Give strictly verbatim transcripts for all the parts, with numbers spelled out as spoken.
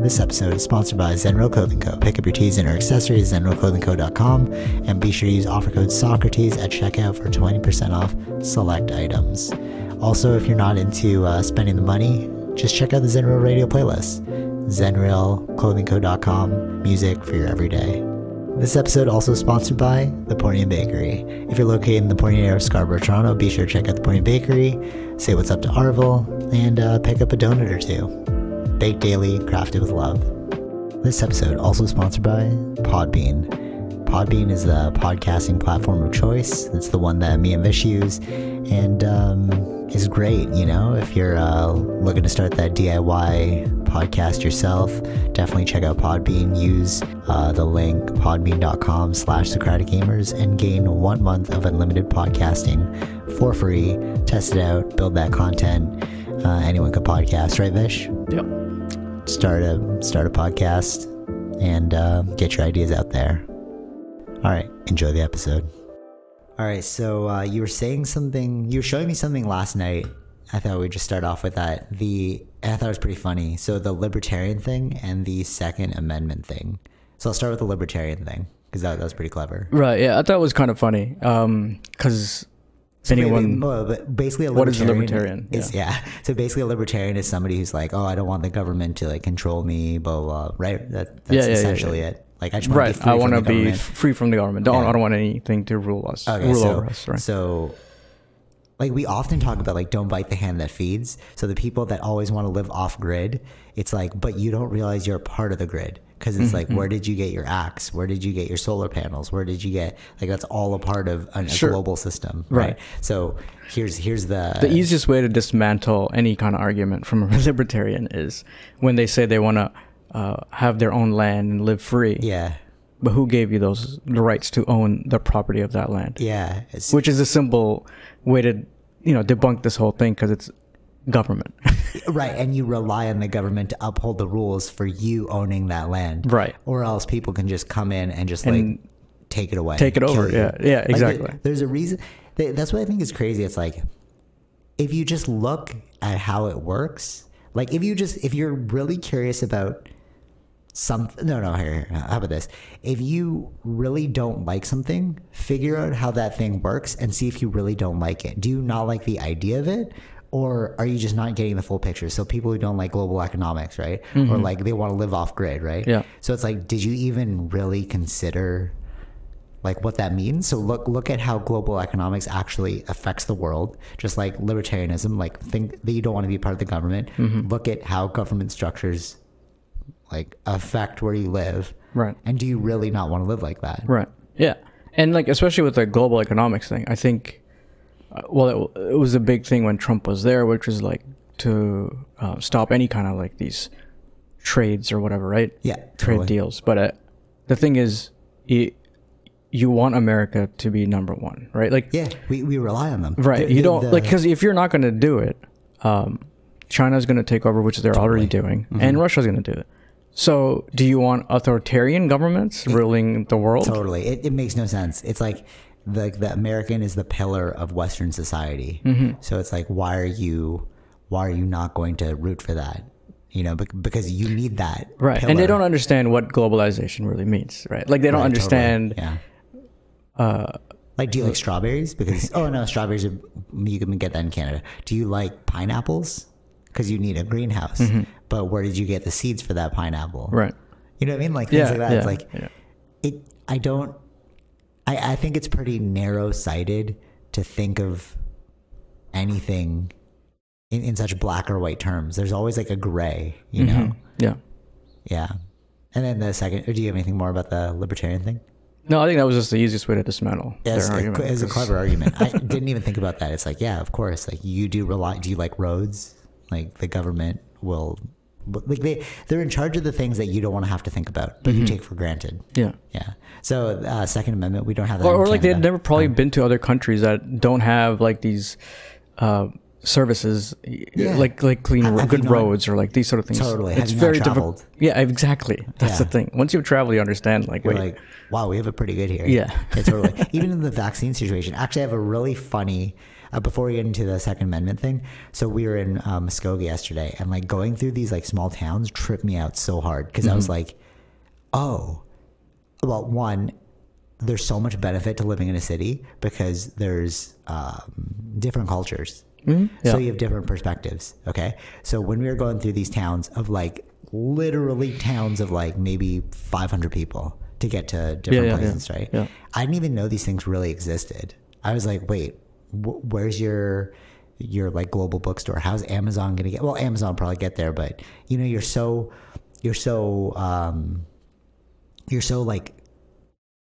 This episode is sponsored by ZEN REAL Clothing Co. Pick up your tees and or accessories at Zen Real Clothing Co dot com, and be sure to use offer code Socrates at checkout for twenty percent off select items. Also, if you're not into uh, spending the money, just check out the Zen Real Radio playlist. Zen Real Clothing Co dot com, music for your everyday. This episode also sponsored by The Portion Bakery. If you're located in the Portion area of Scarborough, Toronto, be sure to check out The Portion Bakery, say what's up to Arvil, and uh, pick up a donut or two. Baked daily, crafted with love. This episode also sponsored by Podbean. Podbean is the podcasting platform of choice. It's the one that me and Vish use, and um, is great, you know? If you're uh, looking to start that D I Y podcast yourself, definitely check out Podbean. Use uh, the link podbean dot com slash Socratic Gamers and gain one month of unlimited podcasting for free. Test it out, build that content. Uh, anyone can podcast, right, Vish? Yep. Start a start a podcast and uh, get your ideas out there. All right, enjoy the episode. All right, so uh, you were saying something. You were showing me something last night. I thought we'd just start off with that. The I thought it was pretty funny. So the libertarian thing and the Second Amendment thing. So I'll start with the libertarian thing because that, that was pretty clever. Right, yeah. I thought it was kind of funny because um, so anyone... Wait, basically a libertarian what is a libertarian? Is, yeah. yeah. So basically a libertarian is somebody who's like, oh, I don't want the government to like control me, blah, blah, blah. Right? That, that's yeah, yeah, essentially yeah, yeah. it. Like I just want right. to be free I want to be government. free from the government. Don't, yeah. I don't want anything to rule us. Okay, rule so, over us. Right? So... Like we often talk about like, don't bite the hand that feeds. So the people that always want to live off grid, it's like, but you don't realize you're a part of the grid. Cause it's mm-hmm. like, where did you get your axe? Where did you get your solar panels? Where did you get, like, that's all a part of a, a sure. global system. Right. right. So here's, here's the, the easiest way to dismantle any kind of argument from a libertarian is when they say they want to uh, have their own land and live free. Yeah. But who gave you those the rights to own the property of that land? Yeah, which is a simple way to, you know, debunk this whole thing because it's government, right? And you rely on the government to uphold the rules for you owning that land, right? Or else people can just come in and just and like take it away, take it over. You. Yeah, yeah, exactly. Like, there's a reason. That's what I think is crazy. It's like if you just look at how it works, like if you just if you're really curious about. Some, no, no, here, here, how about this? If you really don't like something, figure out how that thing works and see if you really don't like it. Do you not like the idea of it? Or are you just not getting the full picture? So people who don't like global economics, right? Mm-hmm. Or like they want to live off grid, right? Yeah. So it's like, did you even really consider like what that means? So look, look at how global economics actually affects the world. Just like libertarianism, like think that you don't want to be part of the government. Mm-hmm. Look at how government structures like affect where you live, right? And do you really not want to live like that, right? Yeah. And like especially with the global economics thing, I think uh, well it, it was a big thing when Trump was there, which was like to uh, stop any kind of like these trades or whatever, right? Yeah, trade totally. deals. But uh, the thing is it, you want America to be number one, right? Like yeah, we, we rely on them, right? The, you the, don't the, like because if you're not going to do it, um China's going to take over, which they're totally. already doing, mm-hmm. and Russia's going to do it. So do you want authoritarian governments it, ruling the world? Totally. It, it makes no sense. It's like the, the American is the pillar of Western society. Mm-hmm. So it's like, why are you, why are you not going to root for that? You know, because you need that. Right. Pillar. And they don't understand what globalization really means. Right. Like they don't right, understand. Totally. Yeah. Uh, like, do you like strawberries? Because, oh no, strawberries, are, you can get that in Canada. Do you like pineapples? Because you need a greenhouse. Mm-hmm. But where did you get the seeds for that pineapple? Right. You know what I mean? Like things yeah, like that. Yeah, it's like, yeah. it, I don't, I, I think it's pretty narrow sighted to think of anything in, in such black or white terms. There's always like a gray, you mm-hmm. know? Yeah. Yeah. And then the second, or do you have anything more about the libertarian thing? No, I think that was just the easiest way to dismantle. Yes, it is a clever argument. I didn't even think about that. It's like, yeah, of course. Like you do rely, do you like roads? Like the government will, like they, they're in charge of the things that you don't want to have to think about, but mm-hmm. you take for granted. Yeah. Yeah. So uh, Second Amendment, we don't have that. Or, or like they've never probably um, been to other countries that don't have like these uh, services, yeah. like like clean, uh, good not, roads or like these sort of things. Totally. It's have very difficult. Yeah, exactly. That's yeah. the thing. Once you travel, you understand like, You're wait. Like, wow, we have it pretty good here. Yeah. yeah totally. Even in the vaccine situation, actually I have a really funny, uh, before we get into the Second Amendment thing. So we were in uh, Muskogee yesterday, and like going through these like small towns tripped me out so hard because mm-hmm. I was like, oh, well, one, there's so much benefit to living in a city because there's um, different cultures. Mm-hmm. Yeah. So you have different perspectives. Okay. So when we were going through these towns of like literally towns of like maybe five hundred people to get to different yeah, yeah, places, yeah. right? Yeah. I didn't even know these things really existed. I was like, wait, wh where's your, your like global bookstore? How's Amazon going to get, well, Amazon probably get there, but you know, you're so, you're so, um, you're so like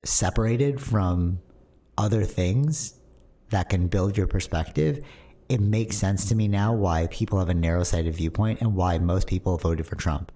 separated from other things that can build your perspective. It makes sense to me now why people have a narrow-sighted viewpoint and why most people voted for Trump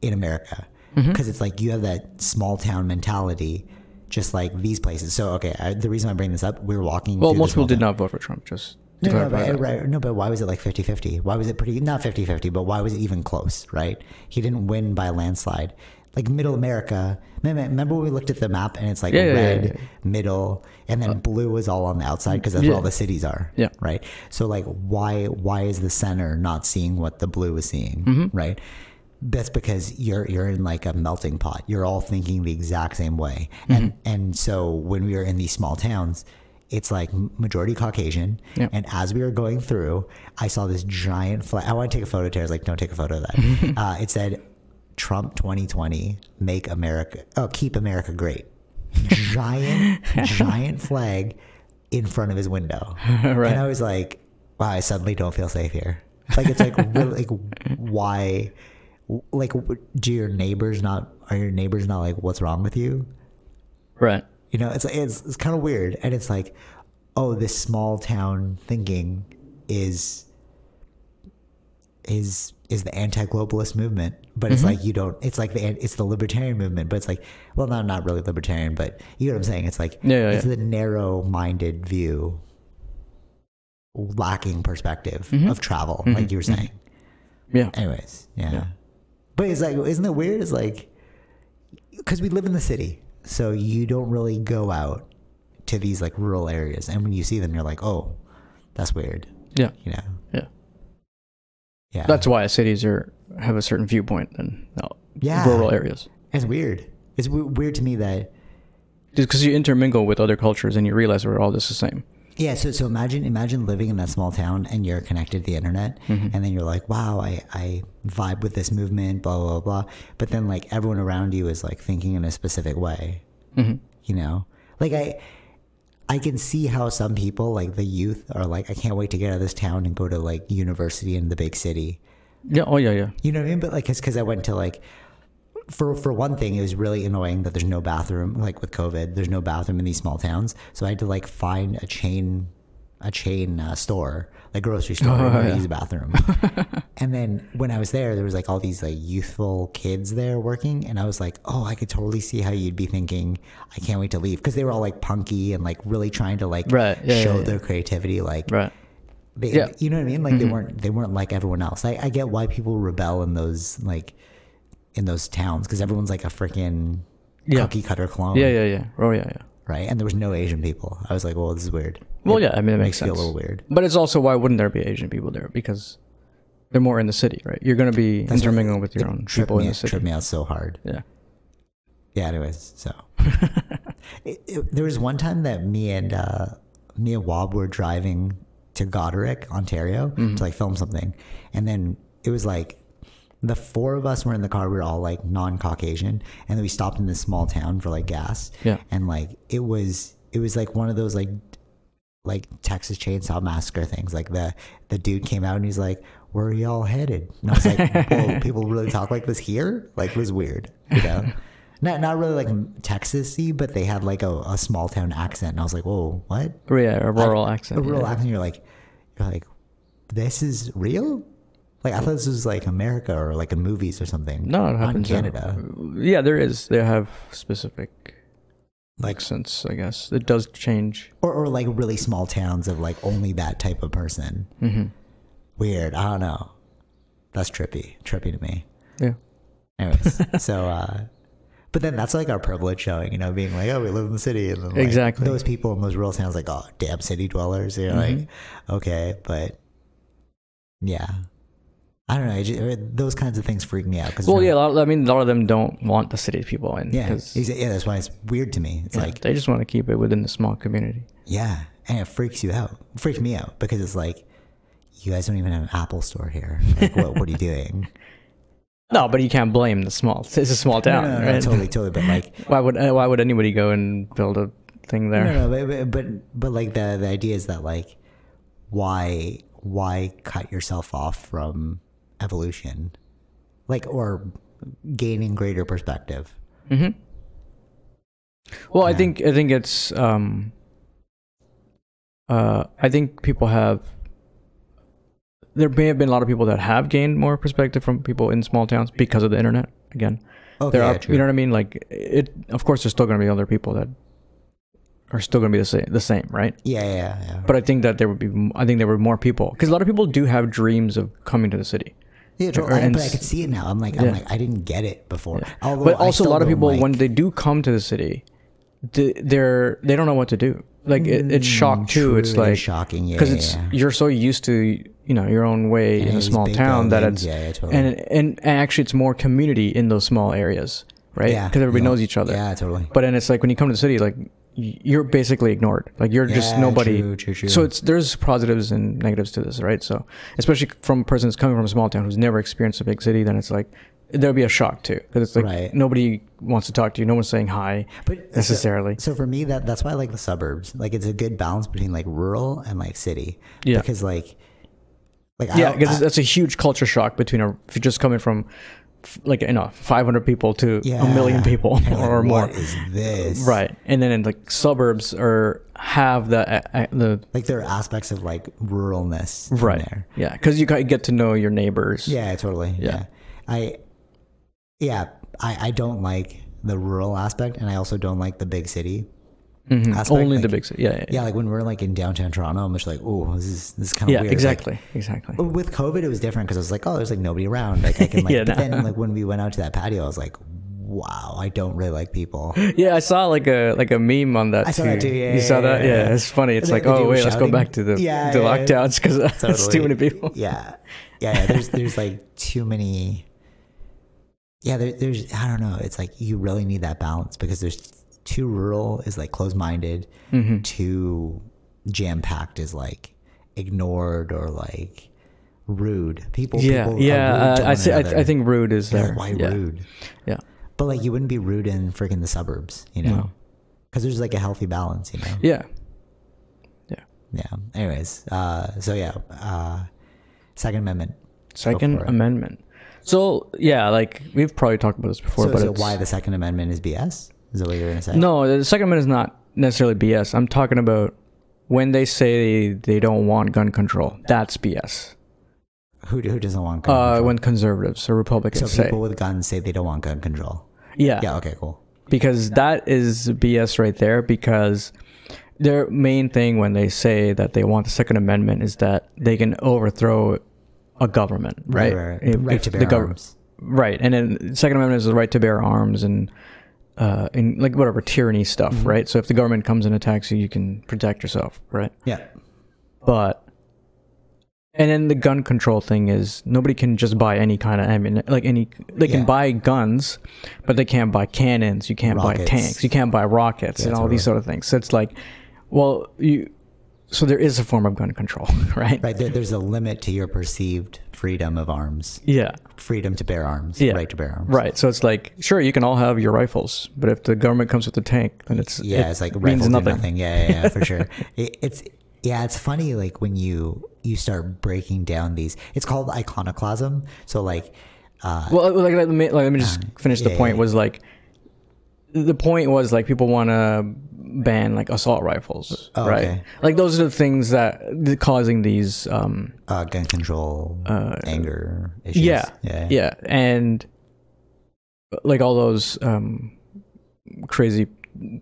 in America. Mm-hmm. Because it's like you have that small-town mentality, just like these places. So, okay, I, the reason I bring this up, we were walking Well, most people did not vote for Trump, just no, no, but, right, no, but why was it like fifty fifty? Why was it pretty, not fifty fifty, but why was it even close, right? He didn't win by a landslide. Like middle America, remember when we looked at the map and it's like yeah, red, yeah, yeah. middle, and then uh, blue is all on the outside because that's yeah. where all the cities are, yeah. right? So like why why is the center not seeing what the blue is seeing, mm-hmm. right? That's because you're you're in like a melting pot. You're all thinking the exact same way. Mm-hmm. And, and so when we were in these small towns, it's like majority Caucasian. Yep. And as we were going through, I saw this giant flag. I want to take a photo, Tara's like, don't take a photo of that. uh, it said, Trump twenty twenty, make America, oh, keep America great. Giant, giant flag in front of his window. Right. And I was like, wow, I suddenly don't feel safe here. Like, it's like, really, like, why, like, do your neighbors not, are your neighbors not like, what's wrong with you? Right. You know, it's, it's, it's kind of weird. And it's like, oh, this small town thinking is, is, is the anti-globalist movement, but it's mm-hmm. like you don't, it's like the, it's the libertarian movement, but it's like, well, no, not really libertarian, but you know what I'm saying? It's like, yeah, yeah, it's yeah. the narrow-minded view, lacking perspective mm-hmm. of travel, mm-hmm. like you were saying. Yeah. Anyways, yeah. yeah. But it's like, isn't it weird? It's like, because we live in the city, so you don't really go out to these like rural areas. And when you see them, you're like, oh, that's weird. Yeah. You know? Yeah. Yeah. That's why cities are have a certain viewpoint than yeah. rural areas. It's weird. It's w weird to me that just because you intermingle with other cultures and you realize we're all just the same. Yeah. So so imagine imagine living in that small town and you're connected to the internet, mm-hmm. and then you're like, wow, I I vibe with this movement, blah blah blah. But then like everyone around you is like thinking in a specific way. Mm-hmm. You know, like I. I can see how some people, like the youth, are like, I can't wait to get out of this town and go to like university in the big city. Yeah. Oh yeah, yeah. You know what I mean? But like, it's because I went to like, for for one thing, it was really annoying that there's no bathroom. Like with COVID, there's no bathroom in these small towns, so I had to like find a chain, a chain uh, store, like grocery store, oh, and yeah. use a bathroom. And then when I was there, there was like all these like youthful kids there working, and I was like, oh, I could totally see how you'd be thinking, I can't wait to leave, because they were all like punky and like really trying to like right. yeah, show yeah, yeah. their creativity, like right. they, yeah. you know what I mean? Like mm-hmm. they weren't they weren't like everyone else. I, I get why people rebel in those like in those towns because everyone's like a freaking yeah. cookie cutter clone. Yeah, yeah, yeah. Oh yeah, yeah. Right, and there was no Asian people. I was like, well, this is weird. Well, it yeah, I mean, it makes, makes sense. Feel a little weird. But it's also, why wouldn't there be Asian people there? Because they're more in the city, right? You're going to be That's intermingling with your own people in the city. It tripped me out so hard. Yeah. Yeah, anyways, so. it, it, there was one time that me and, uh, me and Wob were driving to Goderic, Ontario, mm-hmm. to like film something. And then it was like, the four of us were in the car. We were all like non-Caucasian. And then we stopped in this small town for like gas. Yeah. And like, it was, it was like one of those like, like Texas Chainsaw Massacre things. Like the, the dude came out and he's like, where are y'all headed? And I was like, whoa, people really talk like this here? Like, it was weird, you know? Not, not really like Texas-y, but they had like a, a small town accent. And I was like, whoa, what? Yeah, a rural I, accent. A rural yeah. accent. You're like, you're like, this is real? Like, I thought this was like America or like in movies or something. No, it happens in Canada. Yeah, there is. They have specific like accents, I guess. It does change. Or, or like really small towns of like only that type of person. Mm-hmm. Weird. I don't know. That's trippy. Trippy to me. Yeah. Anyways, so, uh, But then that's like our privilege showing, you know, being like, oh, we live in the city. And then, like, exactly. Those people in those rural towns, like, oh, damn city dwellers. They're mm-hmm. like, okay, but yeah. I don't know. I just, those kinds of things freak me out. Cause well, yeah, not, I mean, a lot of them don't want the city people in. Yeah, yeah, that's why it's weird to me. It's yeah, like they just want to keep it within the small community. Yeah, and it freaks you out. It freaks me out because it's like, you guys don't even have an Apple store here. Like, what, what are you doing? No, but you can't blame the small. It's a small town, no, no, no, right? No, totally, totally. But like, why would why would anybody go and build a thing there? No, no, but but, but like the the idea is that like, why why cut yourself off from evolution, like, or gaining greater perspective. Mm-hmm. Well, yeah. I think I think it's um, uh, I think people have. There may have been a lot of people that have gained more perspective from people in small towns because of the internet. Again, okay, there are, yeah, you know what I mean. Like it, of course, there's still going to be other people that are still going to be the same, the same, right? Yeah, yeah, yeah. But I think that there would be, I think there were more people because a lot of people do have dreams of coming to the city. Yeah, or, I, but I can see it now. I'm like, yeah. I'm like, I didn't get it before. Yeah. But also, a lot of people, like, when they do come to the city, they're they don't know what to do. Like it, it's shock too. It's like shocking, yeah, because it's yeah. you're so used to you know your own way and in a small town that it's yeah, yeah, totally. and, and and actually it's more community in those small areas, right? Yeah, because everybody yeah. knows each other. Yeah, totally. But and it's like when you come to the city, like you're basically ignored. Like you're yeah, just nobody. True, true, true. So it's there's positives and negatives to this, right? So especially from a person who's coming from a small town who's never experienced a big city, then it's like. There'll be a shock too, because it's like right. nobody wants to talk to you. No one's saying hi, but necessarily. So, so for me, that that's why I like the suburbs. Like it's a good balance between like rural and like city. Yeah, because like, like yeah, because that's a huge culture shock between a, if you're just coming from like you know five hundred people to yeah. a million people and or like, more. What is this? Right, and then in like suburbs are have the uh, the like there are aspects of like ruralness. Right. In there. Yeah, because you get to know your neighbors. Yeah, totally. Yeah, yeah. I. Yeah, I, I don't like the rural aspect, and I also don't like the big city mm-hmm. aspect. Only like, the big city, yeah, yeah, yeah. Yeah, like when we're like in downtown Toronto, I'm just like, oh, this is, this is kind of yeah, weird. Yeah, exactly, like, exactly. With COVID, it was different because I was like, oh, there's like nobody around. Like I can like, yeah, but nah. then like when we went out to that patio, I was like, wow, I don't really like people. Yeah, I saw like a like a meme on that. I saw too. that too. Yeah, you yeah, saw that? Yeah, yeah, yeah, it's funny. It's like, like oh wait, shouting. Let's go back to the yeah, the yeah, lockdowns because yeah. totally. It's too many people. Yeah, yeah. yeah there's there's like too many. Yeah, there, there's, I don't know. It's like, you really need that balance because there's too rural is like closed-minded, mm-hmm. too jam-packed is like ignored or like rude. People, yeah, people yeah. Rude uh, I, see, I, I think rude is there. Like, why yeah. rude? Yeah. But like, you wouldn't be rude in freaking the suburbs, you know? Because no. there's like a healthy balance, you know? Yeah. Yeah. Yeah. Anyways, uh, so yeah, uh, Second Amendment. Second Amendment. So yeah, like we've probably talked about this before. So, but so why the Second Amendment is B S? Is that what you're gonna say? No, the Second Amendment is not necessarily B S. I'm talking about when they say they don't want gun control. That's B S. Who who doesn't want gun control? Uh, when conservatives or Republicans say. So people with guns say they don't want gun control. Yeah. Yeah. Okay. Cool. Because that is B S right there. Because their main thing when they say that they want the Second Amendment is that they can overthrow a government, right? Right, right. If, right if to bear the arms. Right, and then Second Amendment is the right to bear arms and uh, and like whatever tyranny stuff, mm-hmm. right? So if the government comes and attacks you, you can protect yourself, right? Yeah. But and then the gun control thing is nobody can just buy any kind of ammunition. Like any, they yeah. can buy guns, but they can't buy cannons. You can't rockets. buy tanks. You can't buy rockets yeah, and all totally. these sort of things. So it's like, well, you. So there is a form of gun control, right? Right. There, there's a limit to your perceived freedom of arms. Yeah. Freedom to bear arms. Yeah. Right to bear arms. Right. So it's like, sure, you can all have your rifles, but if the government comes with a tank, then it's yeah, it it's like rifles do nothing. nothing. Yeah, yeah, yeah, for sure. It, it's yeah, it's funny like when you you start breaking down these. It's called iconoclasm. So like, uh, well, like let me like, let me just um, finish yeah, the point. Yeah, yeah. Was like, the point was like people want to ban like assault rifles, oh, right? Okay. Like those are the things that the, causing these um, uh, gun control, uh, anger issues. Yeah, yeah, yeah, and like all those um, crazy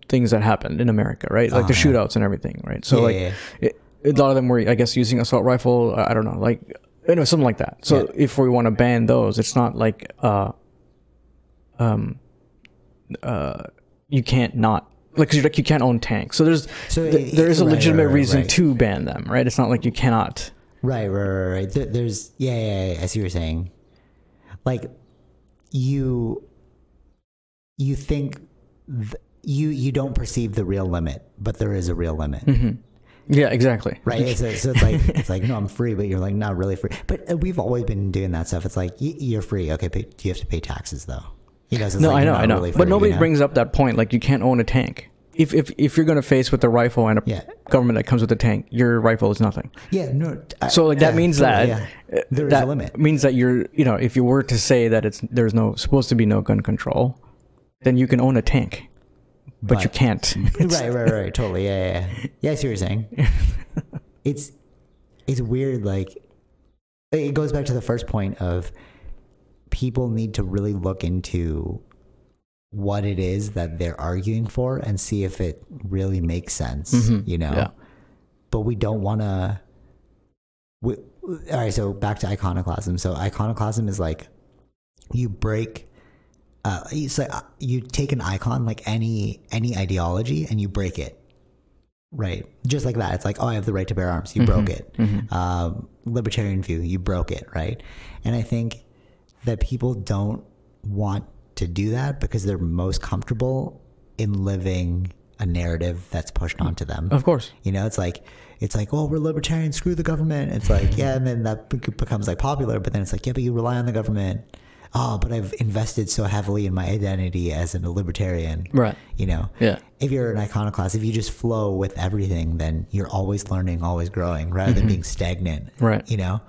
things that happened in America, right? Like uh, the shootouts and everything, right? So yeah, like yeah. It, a lot of them were, I guess, using assault rifle. I don't know, like you know, something like that. So yeah. if we want to ban those, it's not like uh, um. uh, you can't not like, cause like you can't own tanks. So there's so th it, there is a right, legitimate right, right, reason right. to ban them, right? It's not like you cannot. Right, right, right, right. There, there's yeah, yeah, yeah. I see what you're saying. Like you, you think th you you don't perceive the real limit, but there is a real limit. Mm-hmm. Yeah, exactly. Right. It's, it's, it's like it's like no, I'm free, but you're like not really free. But we've always been doing that stuff. It's like you're free, okay, but do you have to pay taxes though? You know, so no, like I know, I know. Really free, but nobody you know? brings up that point. Like you can't own a tank. If if if you're going to face with a rifle and a yeah. government that comes with a tank, your rifle is nothing. Yeah. No. I, so like that yeah, means that yeah. there is that a limit. Means that you're you know if you were to say that it's there's no supposed to be no gun control, then you can own a tank. But, but you can't. right, right, right. Totally. Yeah, yeah, yeah. Yeah, I see what you're saying. It's, it's weird. Like, it goes back to the first point of people need to really look into what it is that they're arguing for and see if it really makes sense, mm-hmm. you know? Yeah. But we don't want to... All right, so back to iconoclasm. So iconoclasm is like you break... Uh, so you take an icon, like any any ideology, and you break it, right? Just like that. It's like, oh, I have the right to bear arms. You mm-hmm. broke it. Mm-hmm. um, libertarian view. You broke it, right? And I think that people don't want to do that because they're most comfortable in living a narrative that's pushed onto them. Of course, you know, it's like it's like, oh, we're libertarian. Screw the government. It's like, yeah, and then that becomes like popular. But then it's like, yeah, but you rely on the government. Oh, but I've invested so heavily in my identity as a libertarian. Right. You know? Yeah. If you're an iconoclast, if you just flow with everything, then you're always learning, always growing, rather mm-hmm. than being stagnant. Right. You know?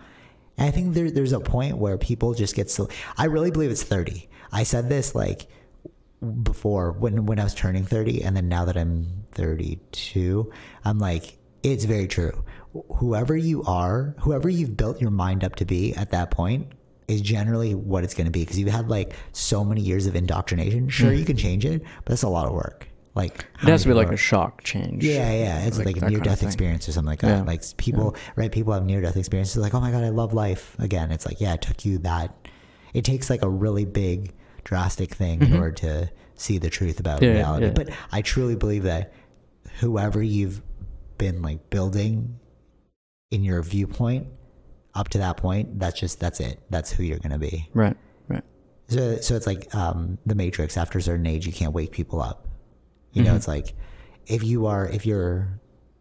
And I think there, there's a point where people just get so... I really believe it's thirty. I said this, like, before, when, when I was turning thirty, and then now that I'm thirty-two, I'm like, it's very true. Whoever you are, whoever you've built your mind up to be at that point... is generally what it's going to be because you've had like so many years of indoctrination. Sure, mm. you can change it, but that's a lot of work. Like it has to be like work? a shock change. Yeah, yeah, it's like, like a near-death experience or something like that. Yeah. Like people, yeah. right? People have near-death experiences. Like, oh my god, I love life again. It's like, yeah, it took you that. It takes like a really big, drastic thing mm-hmm. in order to see the truth about yeah, reality. Yeah. But I truly believe that whoever you've been like building in your viewpoint. Up to that point, that's just, that's it. That's who you're going to be. Right, right. So, so it's like um, the Matrix. After a certain age, you can't wake people up. You mm-hmm. know, it's like if you are, if you're,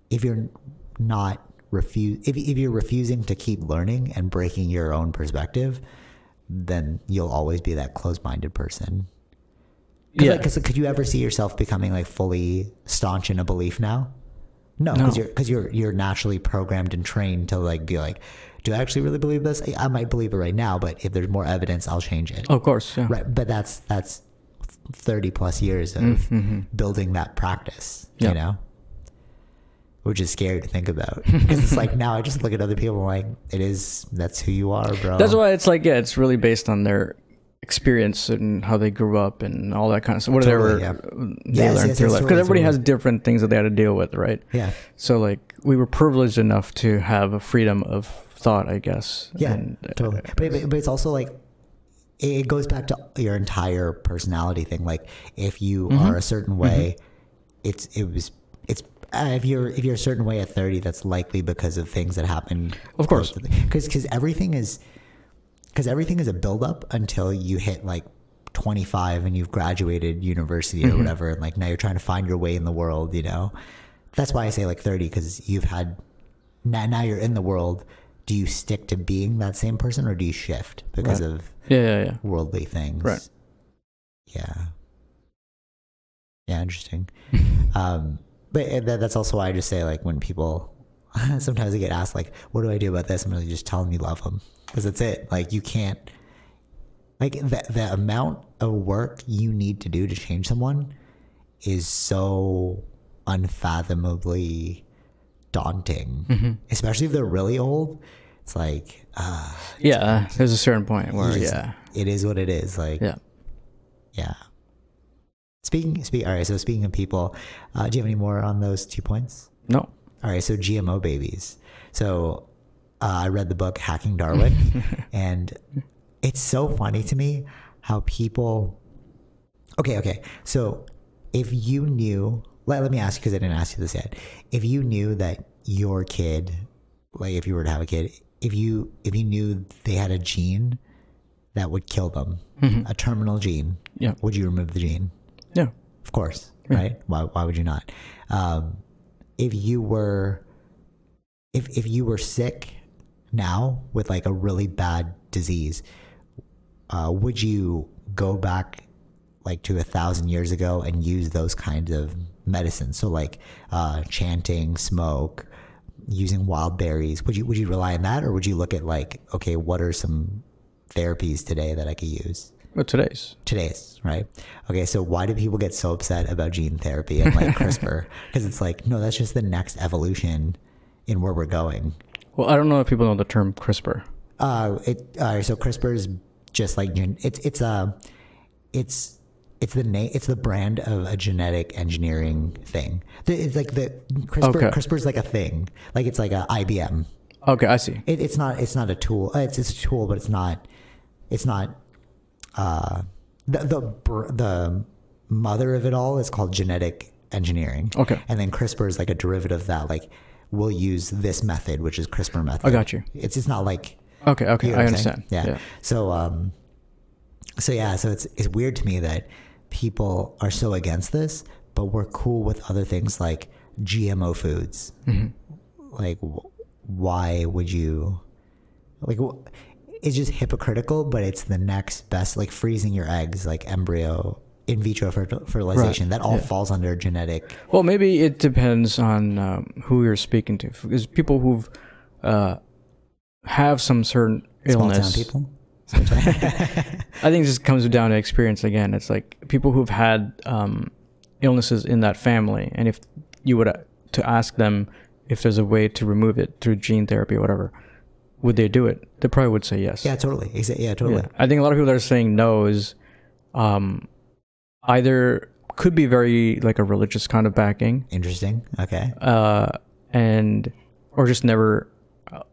if you're not refuse, if, if you're refusing to keep learning and breaking your own perspective, then you'll always be that closed-minded person. Cause yeah. Because like, could you ever see yourself becoming like fully staunch in a belief now? No, because no. you're because you're you're naturally programmed and trained to like be like, do I actually really believe this? I might believe it right now, but if there's more evidence, I'll change it. Of course, yeah. Right, but that's that's thirty plus years of mm-hmm. building that practice, yep. you know, which is scary to think about because it's like now I just look at other people like it is that's who you are, bro. That's why it's like yeah, it's really based on their experience and how they grew up and all that kind of stuff. What totally, yeah. they yes, learned yes, through yes, life. Because totally, everybody totally. has different things that they had to deal with, right? Yeah. So like we were privileged enough to have a freedom of thought, I guess. Yeah, and, totally. Uh, but, but, but it's also like, it goes back to your entire personality thing. Like if you mm-hmm. are a certain way, mm-hmm. it's, it was, it's, Uh, if you're if you're a certain way at thirty, that's likely because of things that happened. Of course, because because everything is because everything is a buildup until you hit like twenty-five and you've graduated university or mm-hmm. whatever, and like now you're trying to find your way in the world. You know, that's why I say like thirty because you've had now now you're in the world. Do you stick to being that same person or do you shift because right. of yeah, yeah, yeah. worldly things? Right. Yeah. Yeah. Interesting. um, But that's also why I just say, like, when people, sometimes they get asked, like, what do I do about this? I'm really just tell them you love them. Because that's it. Like, you can't, like, the, the amount of work you need to do to change someone is so unfathomably daunting. Mm-hmm. Especially if they're really old. It's like, uh, yeah, it's, there's a certain point where, just, yeah. It is what it is. Like, yeah. Yeah. Speaking, speak, all right, so speaking of people, uh, do you have any more on those two points? No. All right, so G M O babies. So uh, I read the book Hacking Darwin, and it's so funny to me how people Okay, okay. So if you knew, let, let me ask you, because I didn't ask you this yet. If you knew that your kid, like if you were to have a kid, if you if you knew they had a gene that would kill them, mm-hmm. a terminal gene, yeah. would you remove the gene? Yeah. Of course, yeah. right? Why, why would you not? Um, if you were, if, if you were sick now with like a really bad disease, uh, would you go back like to a thousand years ago and use those kinds of medicines? So like uh, chanting, smoke, using wild berries. Would you, would you rely on that? Or would you look at like, okay, what are some therapies today that I could use? Well, today's. Today's, right? Okay, so why do people get so upset about gene therapy and like CRISPR? Because it's like, no, that's just the next evolution in where we're going. Well, I don't know if people know the term CRISPR. Uh, it uh, so CRISPR is just like it's it's a it's it's the name it's the brand of a genetic engineering thing. It's like the CRISPR. Okay. CRISPR is like a thing. Like it's like a I B M. Okay, I see. It, it's not it's not a tool. It's it's a tool, but it's not it's not. Uh, the, the the mother of it all is called genetic engineering. Okay. And then CRISPR is like a derivative of that. Like we'll use this method, which is CRISPR method. I got you. It's it's not like okay, okay, you know I understand. Yeah. yeah. So um, so yeah, so it's it's weird to me that people are so against this, but we're cool with other things like G M O foods. Mm-hmm. Like, why would you? Like. It's just hypocritical, but it's the next best, like freezing your eggs, like embryo, in vitro fertilization. Right. That all yeah. falls under genetic. Well, maybe it depends on um, who you're speaking to. Because people who've uh, have some certain Small illness. Small people? I think this comes down to experience again. It's like people who've had um, illnesses in that family. And if you were to, to ask them if there's a way to remove it through gene therapy or whatever, would they do it? They probably would say yes. Yeah, totally. Yeah, totally. Yeah. I think a lot of people that are saying no is um, either could be very like a religious kind of backing. Interesting. Okay. Uh, and or just never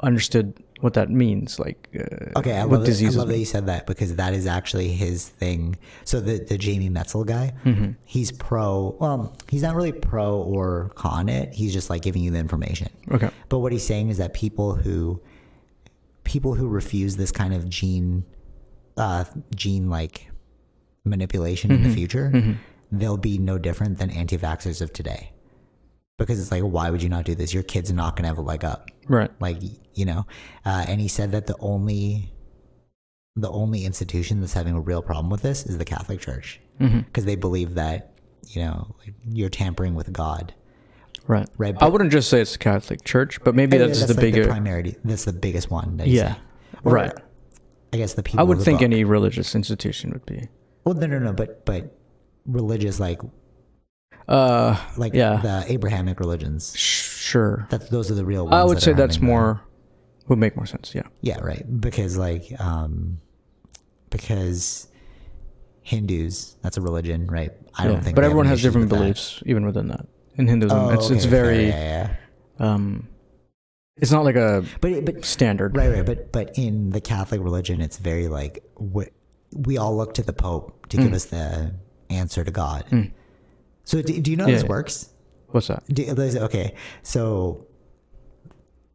understood what that means. Like uh, okay, I what love diseases. That, I love that you said that because that is actually his thing. So the the Jamie Metzl guy, mm-hmm. he's pro. Well, he's not really pro or con it. He's just like giving you the information. Okay. But what he's saying is that people who people who refuse this kind of gene, uh, gene like manipulation mm-hmm. in the future, mm-hmm. they'll be no different than anti-vaxxers of today. Because it's like, why would you not do this? Your kid's not going to have a leg up. Right. Like, you know, uh, and he said that the only, the only institution that's having a real problem with this is the Catholic Church. Because mm-hmm. they believe that, you know, you're tampering with God. Right, right. But I wouldn't just say it's the Catholic Church, but maybe that's, that's the like bigger primary. That's the biggest one. That you yeah, say. Or, right. I guess the people. I would think book. Any religious institution would be. Well, no, no, no. But but religious like, uh, like yeah. the Abrahamic religions. Sure. That those are the real ones. I would that say that's more. That. Would make more sense. Yeah. Yeah. Right. Because like, um, because Hindus, that's a religion, right? I yeah. don't think. But everyone has different beliefs, that. Even within that. In Hinduism, oh, it's okay. it's very, yeah, yeah, yeah. um, it's not like a but, but standard, right? Right, but but in the Catholic religion, it's very like we, we all look to the Pope to mm. give us the answer to God. Mm. So do, do you know how yeah, this yeah. works? What's that? Do, okay, so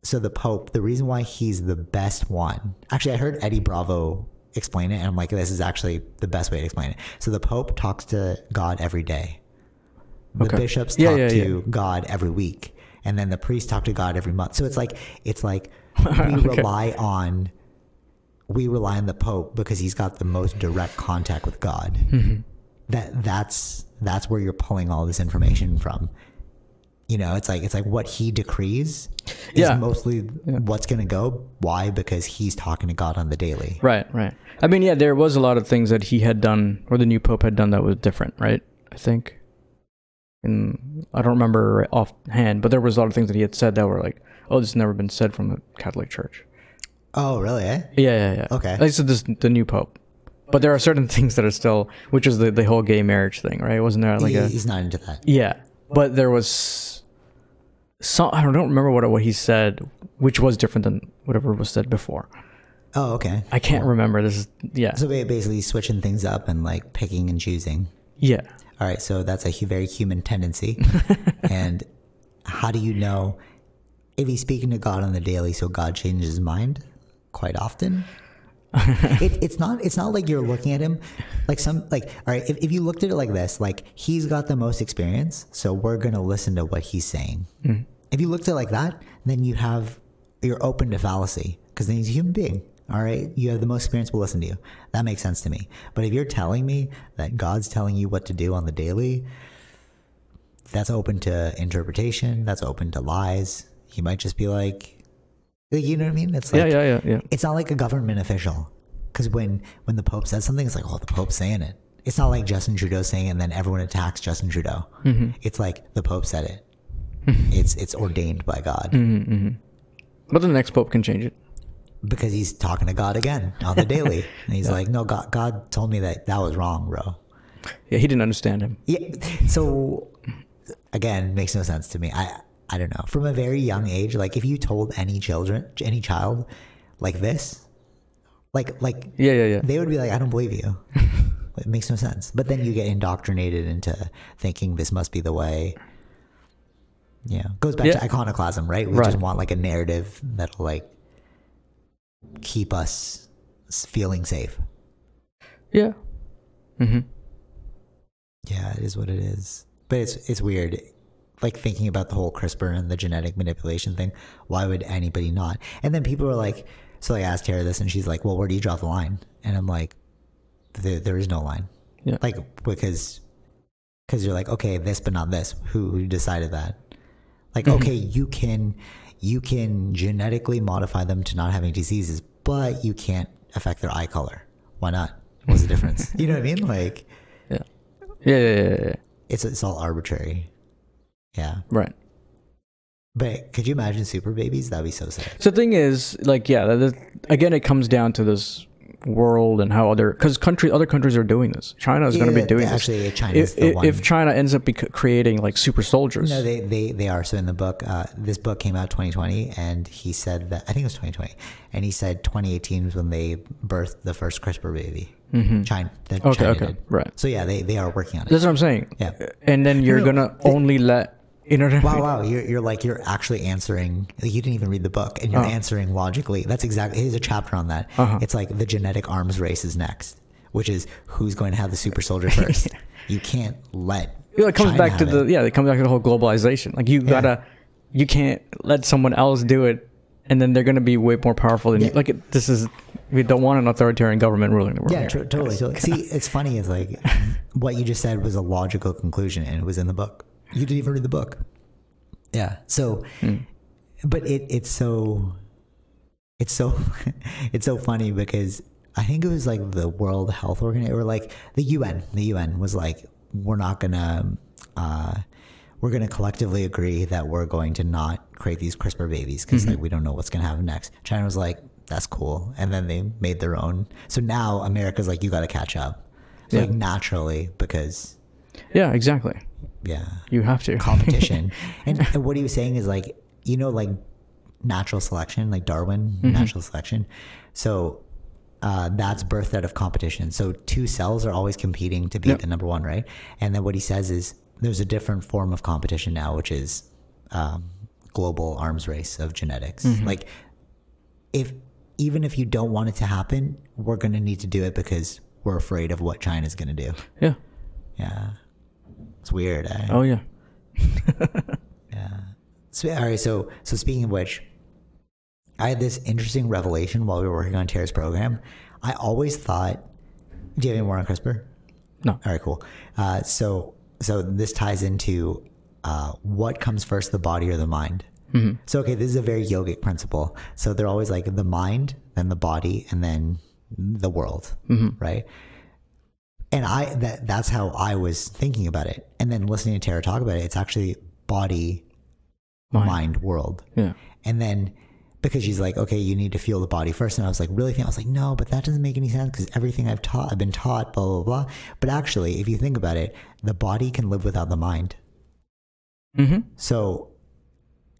so the Pope, the reason why he's the best one, actually, I heard Eddie Bravo explain it, and I'm like, this is actually the best way to explain it. So the Pope talks to God every day. The okay. bishops talk yeah, yeah, to yeah. God every week, and then the priests talk to God every month. So it's like it's like we okay. rely on we rely on the Pope because he's got the most direct contact with God. Mm-hmm. That that's that's where you're pulling all this information from. You know, it's like it's like what he decrees is yeah. mostly yeah. what's going to go. Why? Because he's talking to God on the daily. Right, right. I mean, yeah, there was a lot of things that he had done, or the new Pope had done that was different, right? I think. And I don't remember offhand, but there was a lot of things that he had said that were like, "Oh, this has never been said from the Catholic Church." Oh, really? Eh? Yeah, yeah, yeah. Okay. At least so this the new Pope, but there are certain things that are still, which is the the whole gay marriage thing, right? Wasn't there like he, a? He's not into that. Yeah, but there was some. I don't remember what what he said, which was different than whatever was said before. Oh, okay. I can't cool. remember. This is yeah. So basically, switching things up and like picking and choosing. Yeah. All right. So that's a very human tendency. And how do you know if he's speaking to God on the daily? So God changes his mind quite often. it, it's not it's not like you're looking at him like some like all right if, if you looked at it like this, like he's got the most experience, so we're gonna listen to what he's saying. Mm. If you looked at it like that, then you have you're open to fallacy, because then he's a human being. All right, you have the most experience, we'll listen to you. That makes sense to me. But if you're telling me that God's telling you what to do on the daily, that's open to interpretation, that's open to lies. He might just be like, you know what I mean? It's like, yeah, yeah, yeah, yeah. It's not like a government official. Because when, when the Pope says something, it's like, oh, the Pope's saying it. It's not like Justin Trudeau saying it and then everyone attacks Justin Trudeau. Mm-hmm. It's like, the Pope said it. it's it's ordained by God. Mm-hmm, mm-hmm. But the next Pope can change it. Because he's talking to God again on the daily. And he's yeah. like, no, God, God told me that that was wrong, bro. Yeah, he didn't understand him. Yeah. So, again, makes no sense to me. I... I don't know. From a very young age, like if you told any children, any child, like this, like like yeah, yeah, yeah, they would be like, I don't believe you. It makes no sense. But then you get indoctrinated into thinking this must be the way. Yeah, goes back yeah. to iconoclasm, right? We right. just want like a narrative that'll like keep us feeling safe. Yeah. Mm-hmm. Yeah, it is what it is. But it's it's weird. Like thinking about the whole CRISPR and the genetic manipulation thing, why would anybody not? And then people are like, so I asked Tara this and she's like, well, where do you draw the line? And I'm like, there, there is no line. Yeah. Like, because, because you're like, okay, this, but not this. Who, who decided that? Like, mm-hmm. okay, you can, you can genetically modify them to not having diseases, but you can't affect their eye color. Why not? What's the difference? You know what I mean? Like, yeah, yeah, yeah, yeah, yeah. It's, it's all arbitrary. Yeah. Right. But could you imagine super babies? That'd be so sad. So the thing is, like, yeah, the, again, it comes down to this world and how other, because country, other countries are doing this. China is yeah, going to be doing actually, this. Actually, China is the if, one. If China ends up creating, like, super soldiers. No, they, they, they are. So in the book, uh, this book came out twenty twenty, and he said that, I think it was twenty twenty, and he said twenty eighteen was when they birthed the first CRISPR baby. Mm-hmm. China. That okay, China okay, did. Right. So yeah, they, they are working on it. That's what I'm saying. Yeah. And then you're no, going to only let... You know what I mean? Wow, wow. You're, you're like, you're actually answering, like you didn't even read the book and you're oh. answering logically. That's exactly, here's a chapter on that. Uh-huh. It's like the genetic arms race is next, which is who's going to have the super soldier first. You can't let you know, it comes China back to the, it. yeah, it comes back to the whole globalization. Like you yeah. gotta, you can't let someone else do it and then they're going to be way more powerful than yeah. you. Like it, this is, we don't want an authoritarian government ruling the world. Yeah, here. totally. totally. See, it's funny is like what you just said was a logical conclusion and it was in the book. You didn't even read the book. Yeah. So, mm. but it, it's so, it's so, it's so funny because I think it was like the World Health Organization or like the U N, the U N was like, we're not gonna, uh, we're going to collectively agree that we're going to not create these CRISPR babies because mm-hmm. like we don't know what's going to happen next. China was like, that's cool. And then they made their own. So now America's like, you got to catch up. So yeah. Like naturally because. Yeah, exactly. Yeah. You have to. Competition. And what he was saying is like, you know, like natural selection, like Darwin, mm-hmm. natural selection. So uh, that's birthed out of competition. So two cells are always competing to be yep. the number one, right? And then what he says is there's a different form of competition now, which is um, global arms race of genetics. Mm-hmm. Like if even if you don't want it to happen, we're going to need to do it because we're afraid of what China's going to do. Yeah. Yeah. It's weird, eh? Oh, yeah. Yeah. So, all right, so, so speaking of which, I had this interesting revelation while we were working on Tara's program. I always thought... Do you have any more on CRISPR? No. All right, cool. Uh, so, so this ties into uh, what comes first, the body or the mind? Mm-hmm. So, okay, this is a very yogic principle. So they're always like the mind, then the body, and then the world, mm-hmm. right? And I that that's how I was thinking about it. And then listening to Tara talk about it, it's actually body, mind, mind world. Yeah. And then because she's like, okay, you need to feel the body first. And I was like, really? I was like, no, but that doesn't make any sense because everything I've taught, I've been taught, blah, blah, blah. But actually, if you think about it, the body can live without the mind. Mm-hmm. So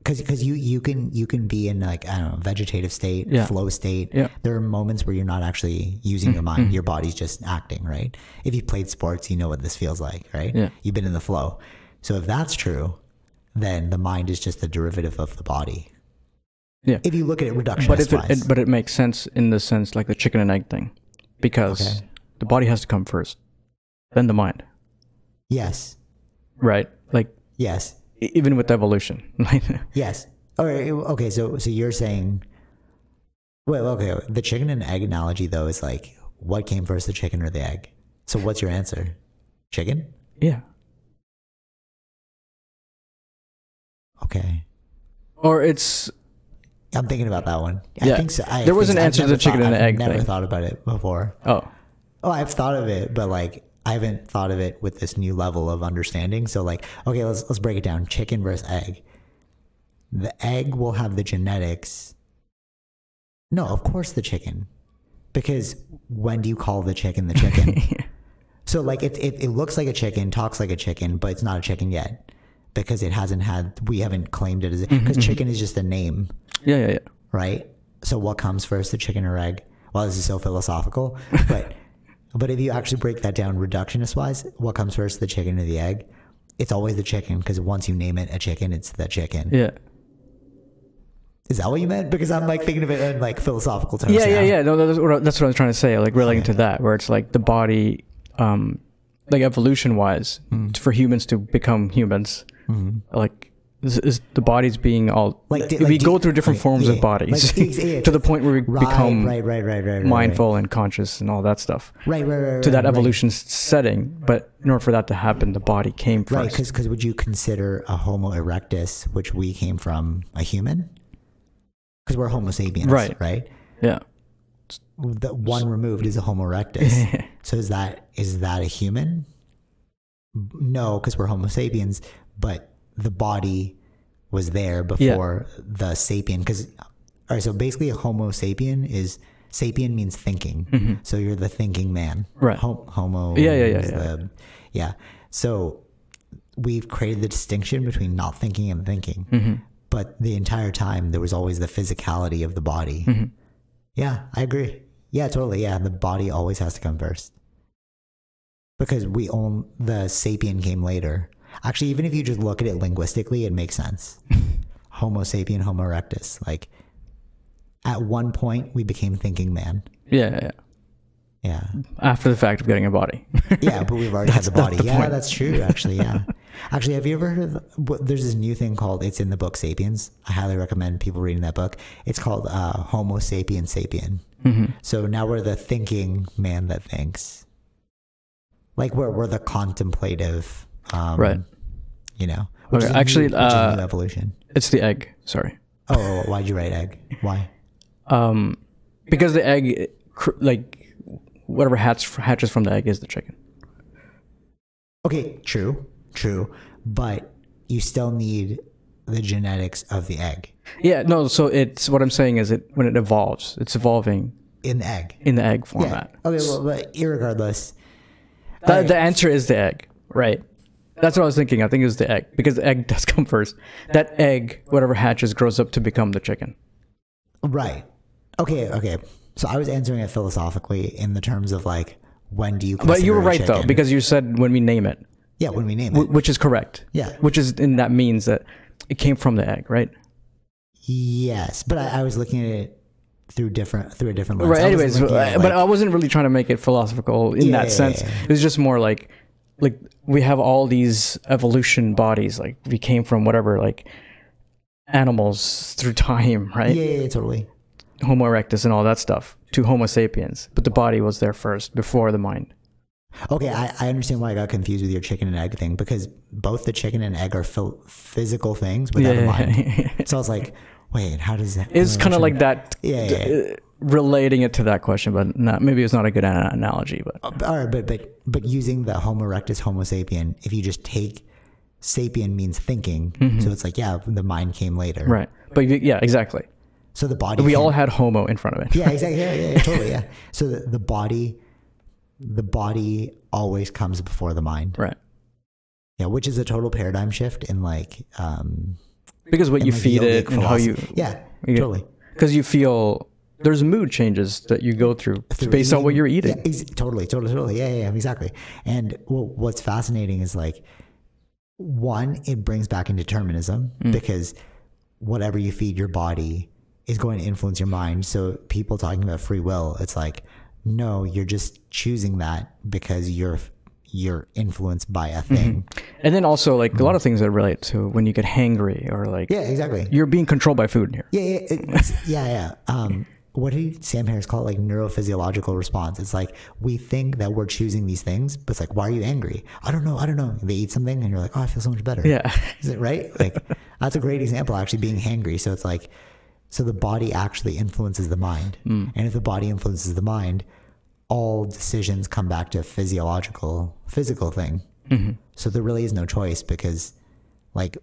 Because you, you can you can be in like, I don't know, vegetative state, yeah. flow state. Yeah. There are moments where you're not actually using your mind. Mm-hmm. Your body's just acting, right? If you played sports, you know what this feels like, right? Yeah. You've been in the flow. So if that's true, then the mind is just a derivative of the body. Yeah. If you look at it reductionist but if it, it, But it makes sense in the sense like the chicken and egg thing. Because okay. the body has to come first, then the mind. Yes. Right? Like. Yes. Even with evolution. Yes. All right. Okay. So, so you're saying, well, okay. The chicken and egg analogy though is like, what came first, the chicken or the egg? So what's your answer? Chicken? Yeah. Okay. Or it's. I'm thinking about that one. Yeah. I think so. I there was an answer to the chicken and the egg thing. I've never thought about it before. Oh. Oh, I've thought of it, but like. I haven't thought of it with this new level of understanding. So like, okay, let's, let's break it down. Chicken versus egg. The egg will have the genetics. No, of course the chicken, because when do you call the chicken the chicken? Yeah. So like it, it, it looks like a chicken, talks like a chicken, but it's not a chicken yet because it hasn't had, we haven't claimed it as, because mm-hmm. chicken is just a name. Yeah, yeah, yeah. Right? So what comes first, the chicken or egg? Well, this is so philosophical, but... But if you actually break that down reductionist-wise, what comes first, the chicken or the egg? It's always the chicken, because once you name it a chicken, it's the chicken. Yeah. Is that what you meant? Because I'm like thinking of it in like philosophical terms. Yeah, now. yeah, yeah. No, that's what I, that's what I was trying to say. Like relating yeah. to that, where it's like the body, um, like evolution-wise, mm. for humans to become humans, mm. like is, is the body's being all like do, we like, go do, through different right, forms yeah, of bodies like, yeah, yeah, to the point where we right, become right, right, right, right, right, mindful right. and conscious and all that stuff right, right, right, to that right, evolution right. setting. But in order for that to happen, the body came first. Right, because would you consider a Homo erectus, which we came from, a human? Because we're Homo sapiens, right? Right. Yeah. The one removed is a Homo erectus. So is that is that a human? No, because we're Homo sapiens, but the body was there before yeah. the sapien. Because, all right, so basically a Homo sapien is, sapien means thinking. Mm-hmm. So you're the thinking man. Right. Hom homo. Yeah, yeah, yeah. Is yeah. The, yeah. So we've created the distinction between not thinking and thinking. Mm-hmm. But the entire time, there was always the physicality of the body. Mm-hmm. Yeah, I agree. Yeah, totally. Yeah, the body always has to come first. Because we own, the sapien came later. Actually, even if you just look at it linguistically, it makes sense. Homo sapien, Homo erectus. Like, at one point, we became thinking man. Yeah, yeah, yeah. After the fact of getting a body. Yeah, but we've already had the body. The yeah, point. That's true. Actually, yeah. Actually, have you ever heard of? There's this new thing called. It's in the book *Sapiens*. I highly recommend people reading that book. It's called uh, *Homo sapien sapien*. Mm-hmm. So now we're the thinking man that thinks. Like we're we're the contemplative. Um, right, you know. Okay, actually, new, uh, evolution. It's the egg. Sorry. Oh, why'd you write egg? Why? Um, because the egg, like whatever hatch, hatches from the egg is the chicken. Okay, true, true, but you still need the genetics of the egg. Yeah, no. So it's what I'm saying is it when it evolves, it's evolving in the egg in the egg format. Yeah. Okay, well, but irregardless, the, right. the answer is the egg, right? That's what I was thinking. I think it was the egg because the egg does come first. That egg, whatever hatches, grows up to become the chicken. Right. Okay. Okay. So I was answering it philosophically in the terms of like, when do you consider But you were right chicken? Though, because you said when we name it. Yeah. When we name it. Which is correct. Yeah. Which is, and that means that it came from the egg, right? Yes. But I, I was looking at it through different, through a different lens. Right. Anyways, I like, but I wasn't really trying to make it philosophical in yeah, that sense. Yeah, yeah. It was just more like, like we have all these evolution bodies, like we came from whatever, like animals through time, right? Yeah, yeah, yeah, totally. Homo erectus and all that stuff to Homo sapiens, but the body was there first before the mind. Okay, I, I understand why I got confused with your chicken and egg thing because both the chicken and egg are physical things without yeah, a mind. Yeah, yeah. So I was like, wait, how does that? It's kind of like that. Yeah. yeah, yeah. Relating it to that question, but not, maybe it's not a good an analogy. But all right, but but but using the Homo erectus, Homo sapien, if you just take sapien means thinking, mm-hmm. so it's like yeah, the mind came later, right? But yeah, exactly. So the body. We came, all had Homo in front of it. Yeah, exactly. Yeah, yeah, yeah totally. Yeah. So the, the body, the body always comes before the mind, right? Yeah, which is a total paradigm shift in like. Um, Because what and you like feed it and how you... Yeah, you, totally. Because you feel... There's mood changes that you go through, through based eating. on what you're eating. Yeah, ex totally, totally, totally. Yeah, yeah, yeah, exactly. And well, what's fascinating is like, one, it brings back in determinism mm. because whatever you feed your body is going to influence your mind. So people talking about free will, it's like, no, you're just choosing that because you're you're influenced by a thing. Mm-hmm. And then also like mm-hmm. a lot of things that relate to when you get hangry or like, yeah, exactly. You're being controlled by food here. Yeah, yeah, it's, yeah, yeah. Um, what did Sam Harris call it? Like neurophysiological response. It's like, we think that we're choosing these things, but it's like, why are you angry? I don't know. I don't know. They eat something and you're like, oh, I feel so much better. Yeah. Is it right? Like that's a great example actually, being hangry. So it's like, so the body actually influences the mind. Mm. And if the body influences the mind, all decisions come back to a physiological, physical thing. Mm-hmm. So there really is no choice because like,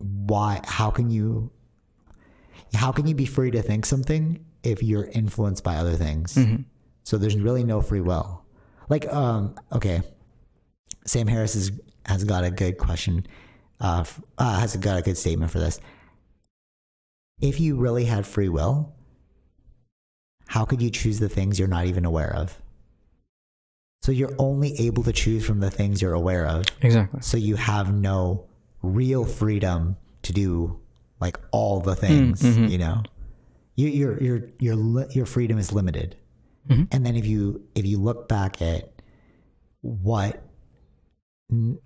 why, how can you, how can you be free to think something if you're influenced by other things? Mm-hmm. So there's really no free will. Like, um, okay, Sam Harris is, has got a good question, uh, uh, has got a good statement for this. If you really had free will, how could you choose the things you're not even aware of? So you're only able to choose from the things you're aware of. Exactly. So you have no real freedom to do like all the things, mm-hmm. you know, you, your, your, your, your freedom is limited. Mm-hmm. And then if you, if you look back at what,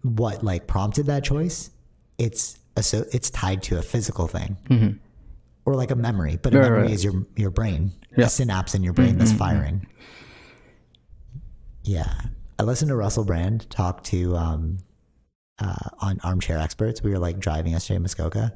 what like prompted that choice, it's, so it's tied to a physical thing mm-hmm. or like a memory, but a right, memory right. is your, your brain, yeah. a synapse in your brain mm-hmm. that's firing. Yeah. I listened to Russell Brand talk to, um, uh, on Armchair Experts. We were like driving yesterday in Muskoka.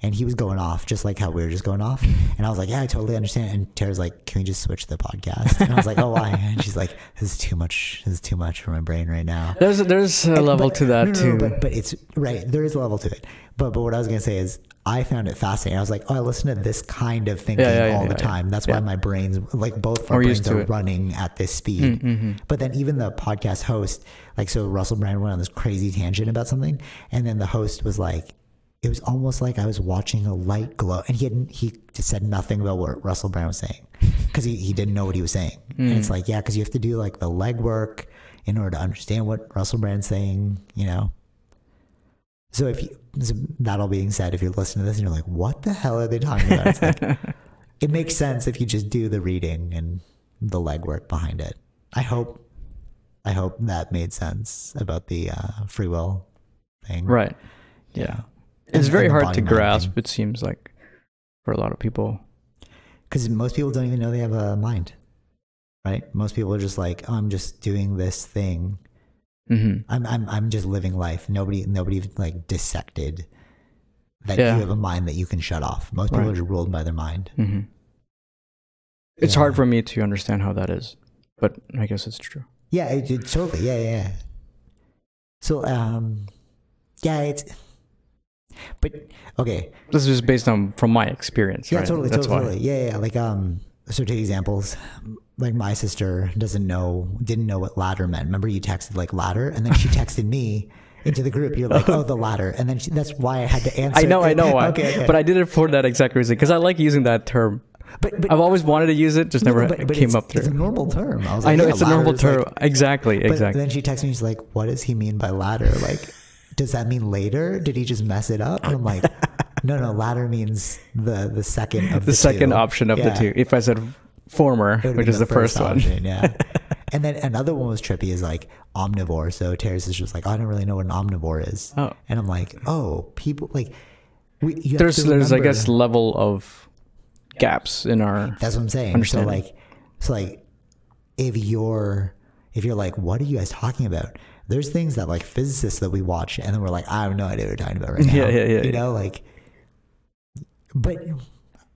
And he was going off, just like how we were just going off. And I was like, yeah, I totally understand. And Tara's like, can we just switch the podcast? And I was like, oh, why? And she's like, this is too much. This is too much for my brain right now. There's, there's a and, level but, to that no, no, too. No, but, but it's, right, there is a level to it. But but what I was going to say is I found it fascinating. I was like, oh, I listen to this kind of thinking yeah, yeah, yeah, all yeah, the time. Yeah. That's yeah. why my brains, like both of our brains are it. running at this speed. Mm-hmm. But then even the podcast host, like, so Russell Brand went on this crazy tangent about something. And then the host was like, it was almost like I was watching a light glow, and he hadn't, he just said nothing about what Russell Brand was saying because he, he didn't know what he was saying. Mm. And it's like, yeah, because you have to do like the legwork in order to understand what Russell Brand's saying, you know? So if you, so that all being said, if you're listening to this and you're like, what the hell are they talking about? It's like, it makes sense if you just do the reading and the legwork behind it. I hope, I hope that made sense about the uh, free will thing. Right. Yeah. yeah. It's and, very and hard to grasp, thing. It seems like, for a lot of people. Because most people don't even know they have a mind, right? Most people are just like, oh, I'm just doing this thing. Mm-hmm. I'm, I'm, I'm just living life. Nobody, nobody like dissected that yeah. you have a mind that you can shut off. Most people right. are just ruled by their mind. Mm-hmm. It's yeah. hard for me to understand how that is, but I guess it's true. Yeah, it, it, totally. Yeah, yeah, yeah. So, um, yeah, it's... But okay, this is just based on from my experience. Yeah, right? totally, That's totally, why. yeah, yeah. Like, um, so take examples. Like my sister doesn't know, didn't know what ladder meant. Remember, you texted like ladder, and then she texted me into the group. You're like, oh, the ladder, and then she, that's why I had to answer. I know, it. I know why. Okay, okay, but I did it for that exact reason because I like using that term. But, but I've always wanted to use it, just never but, but came up through. It's a normal term. I, was like, I know yeah, it's a normal term. Like, exactly, but exactly. Then she texted me. She's like, "What does he mean by ladder?" Like. Does that mean later? Did he just mess it up? And I'm like, no, no, ladder means the, the second of the, the second two. option of yeah. the two. If I said former, which is the, the first, first one. Option, yeah. And then another one was trippy is like omnivore. So Terrace is just like, oh, I don't really know what an omnivore is. Oh. And I'm like, oh, people like, we, you there's, there's, I guess, level of gaps in our, that's what I'm saying. So like, so like if you're, if you're like, what are you guys talking about? There's things that like physicists that we watch and then we're like, I have no idea what we're talking about right now. Yeah, yeah, yeah. You know, like, but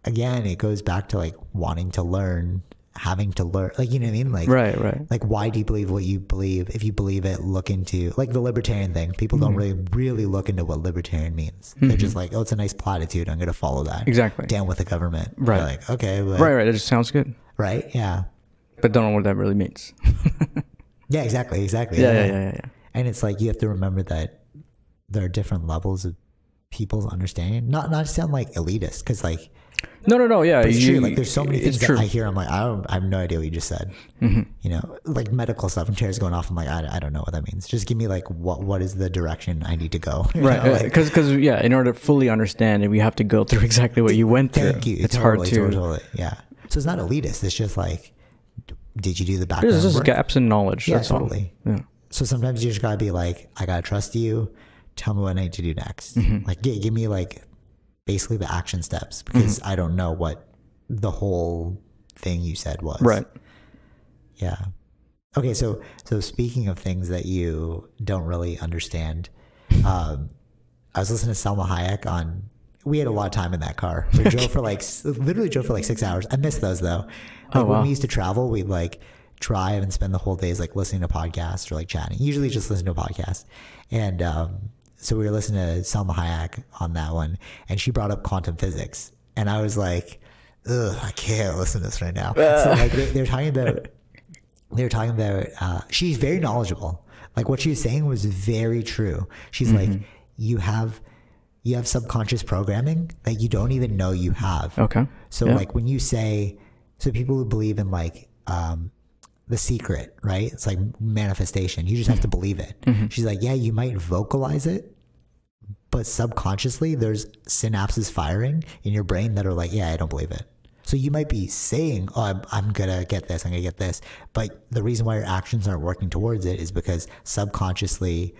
again, it goes back to like wanting to learn, having to learn, like, you know what I mean? Like, right, right. Like, why do you believe what you believe? If you believe it, look into like the libertarian thing. People mm-hmm. don't really, really look into what libertarian means. Mm-hmm. They're just like, oh, it's a nice platitude. I'm going to follow that. Exactly. Down with the government. Right. They're like, okay. But, right, right. It just sounds good. Right. Yeah. But don't know what that really means. Yeah, exactly, exactly. Yeah, yeah, yeah, yeah, yeah. And it's like you have to remember that there are different levels of people's understanding. Not not sound like elitist, because like no no no yeah, it's you, true. Like there's so many things that I hear. I'm like, I don't, I have no idea what you just said. Mm-hmm. You know, like medical stuff and chairs going off. I'm like, I, I don't know what that means. Just give me like what what is the direction I need to go, you right? Because like, because yeah, in order to fully understand it, we have to go through exactly what you went through. Thank you. It's totally, hard to totally, totally. Yeah. So it's not elitist. It's just like, did you do the background? There's just work? Gaps in knowledge. Yeah, that's totally. All. Yeah. So sometimes you just gotta be like, I gotta trust you. Tell me what I need to do next. Mm-hmm. Like, give, give me like basically the action steps, because mm-hmm. I don't know what the whole thing you said was. Right. Yeah. Okay. So, so speaking of things that you don't really understand, um, I was listening to Salma Hayek on, we had a lot of time in that car. We drove for like, literally drove for like six hours. I miss those though. Like oh, wow. When we used to travel, we'd like drive and spend the whole days like listening to podcasts or like chatting. Usually just listen to a podcast. And um, so we were listening to Salma Hayek on that one, and she brought up quantum physics. And I was like, ugh, I can't listen to this right now. Uh. So like they, they were talking about, they were talking about, uh, she's very knowledgeable. Like what she was saying was very true. She's mm-hmm. like, you have, you have subconscious programming that you don't even know you have. Okay. So yeah. like when you say, so people who believe in like, um, The Secret, right? It's like manifestation. You just have to believe it. Mm-hmm. She's like, yeah, you might vocalize it, but subconsciously there's synapses firing in your brain that are like, yeah, I don't believe it. So you might be saying, oh, I'm, I'm going to get this, I'm going to get this. But the reason why your actions aren't working towards it is because subconsciously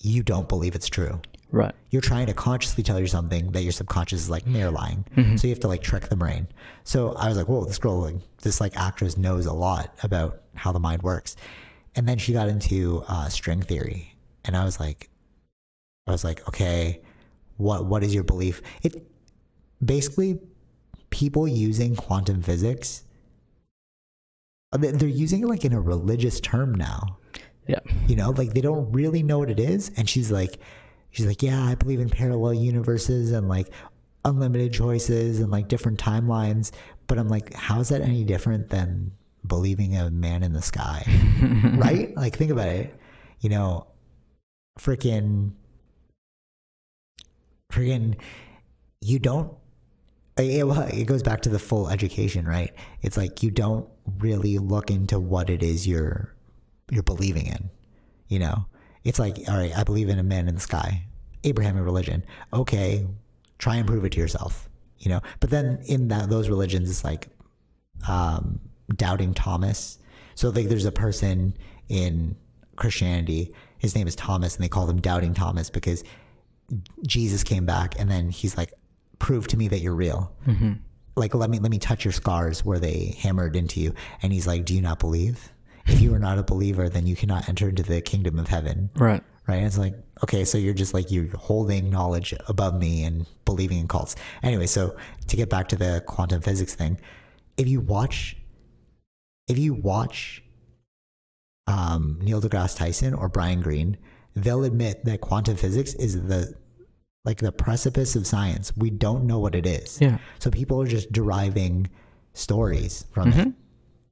you don't believe it's true. Right. You're trying to consciously tell you something that your subconscious is like, they're lying. Mm-hmm. So you have to like trick the brain. So I was like, whoa, this girl, like, this like actress knows a lot about how the mind works. And then she got into uh, string theory. And I was like, I was like, okay, what, what is your belief? It basically people using quantum physics, they're using it like in a religious term now. Yeah. You know, like they don't really know what it is. And she's like, She's like, yeah, I believe in parallel universes and like unlimited choices and like different timelines. But I'm like, how is that any different than believing a man in the sky? Right? Like, think about it. You know, freaking, freaking, you don't, it, it goes back to the full education, right? It's like, you don't really look into what it is you're, you're believing in, you know? It's like, all right, I believe in a man in the sky, Abrahamic religion. Okay, try and prove it to yourself, you know? But then in that, those religions, it's like um, doubting Thomas. So like there's a person in Christianity, his name is Thomas, and they call him doubting Thomas because Jesus came back and then he's like, prove to me that you're real. Mm-hmm. Like, let me, let me touch your scars where they hammered into you. And he's like, do you not believe? If you are not a believer, then you cannot enter into the kingdom of heaven. Right. Right. And it's like, okay, so you're just like, you're holding knowledge above me and believing in cults. Anyway, so to get back to the quantum physics thing, if you watch, if you watch um, Neil deGrasse Tyson or Brian Greene, they'll admit that quantum physics is the, like the precipice of science. We don't know what it is. Yeah. So people are just deriving stories from mm-hmm. it.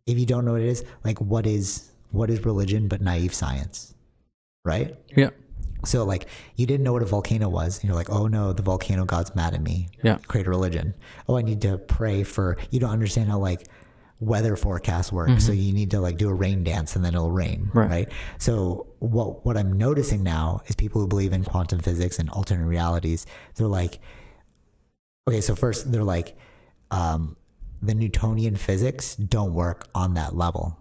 If you don't know what it is, like what is, what is religion but naive science, right? Yeah. So like you didn't know what a volcano was and you're like, oh no, the volcano god's mad at me. Yeah. Create a religion. Oh, I need to pray for, you don't understand how like weather forecasts work. Mm-hmm. So you need to like do a rain dance and then it'll rain, right? right? So what, what I'm noticing now is people who believe in quantum physics and alternate realities, they're like, okay, so first they're like, um, the Newtonian physics don't work on that level,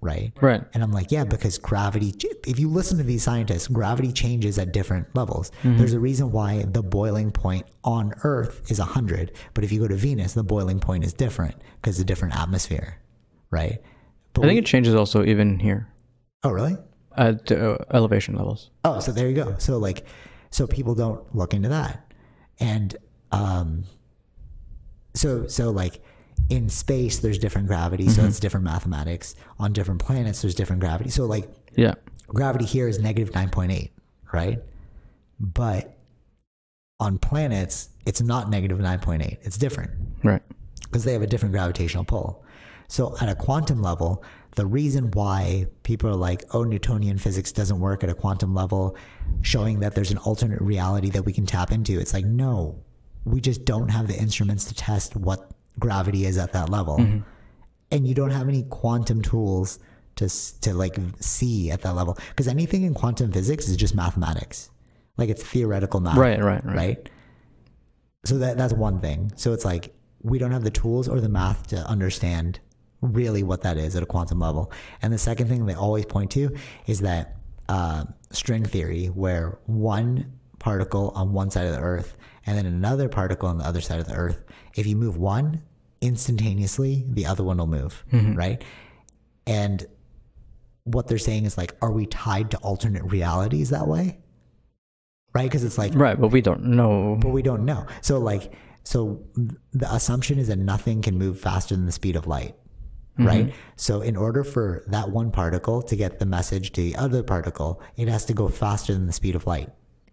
right? Right. And I'm like, yeah, because gravity, if you listen to these scientists, gravity changes at different levels. Mm-hmm. There's a reason why the boiling point on Earth is one hundred, but if you go to Venus, the boiling point is different because it's a different atmosphere, right? But I think we, it changes also even here. Oh, really? At uh, elevation levels. Oh, so there you go. So like, so people don't look into that. And um, so, so like, in space, there's different gravity, so mm-hmm. it's different mathematics. On different planets, there's different gravity. So like, yeah, gravity here is negative nine point eight, right? But on planets, it's not negative nine point eight. It's different, right? Because they have a different gravitational pull. So at a quantum level, the reason why people are like, oh, Newtonian physics doesn't work at a quantum level, showing that there's an alternate reality that we can tap into. It's like, no, we just don't have the instruments to test what gravity is at that level. Mm-hmm. And you don't have any quantum tools to, to like see at that level. Because anything in quantum physics is just mathematics. Like it's theoretical math. Right, right, right. right? So that, that's one thing. So it's like, we don't have the tools or the math to understand really what that is at a quantum level. And the second thing they always point to is that uh, string theory, where one particle on one side of the earth and then another particle on the other side of the earth, if you move one, instantaneously the other one will move, mm-hmm. right? And what they're saying is like, are we tied to alternate realities that way? Right, because it's like... Right, but we don't know. But we don't know. So like, so the assumption is that nothing can move faster than the speed of light. Right? Mm-hmm. So in order for that one particle to get the message to the other particle, it has to go faster than the speed of light.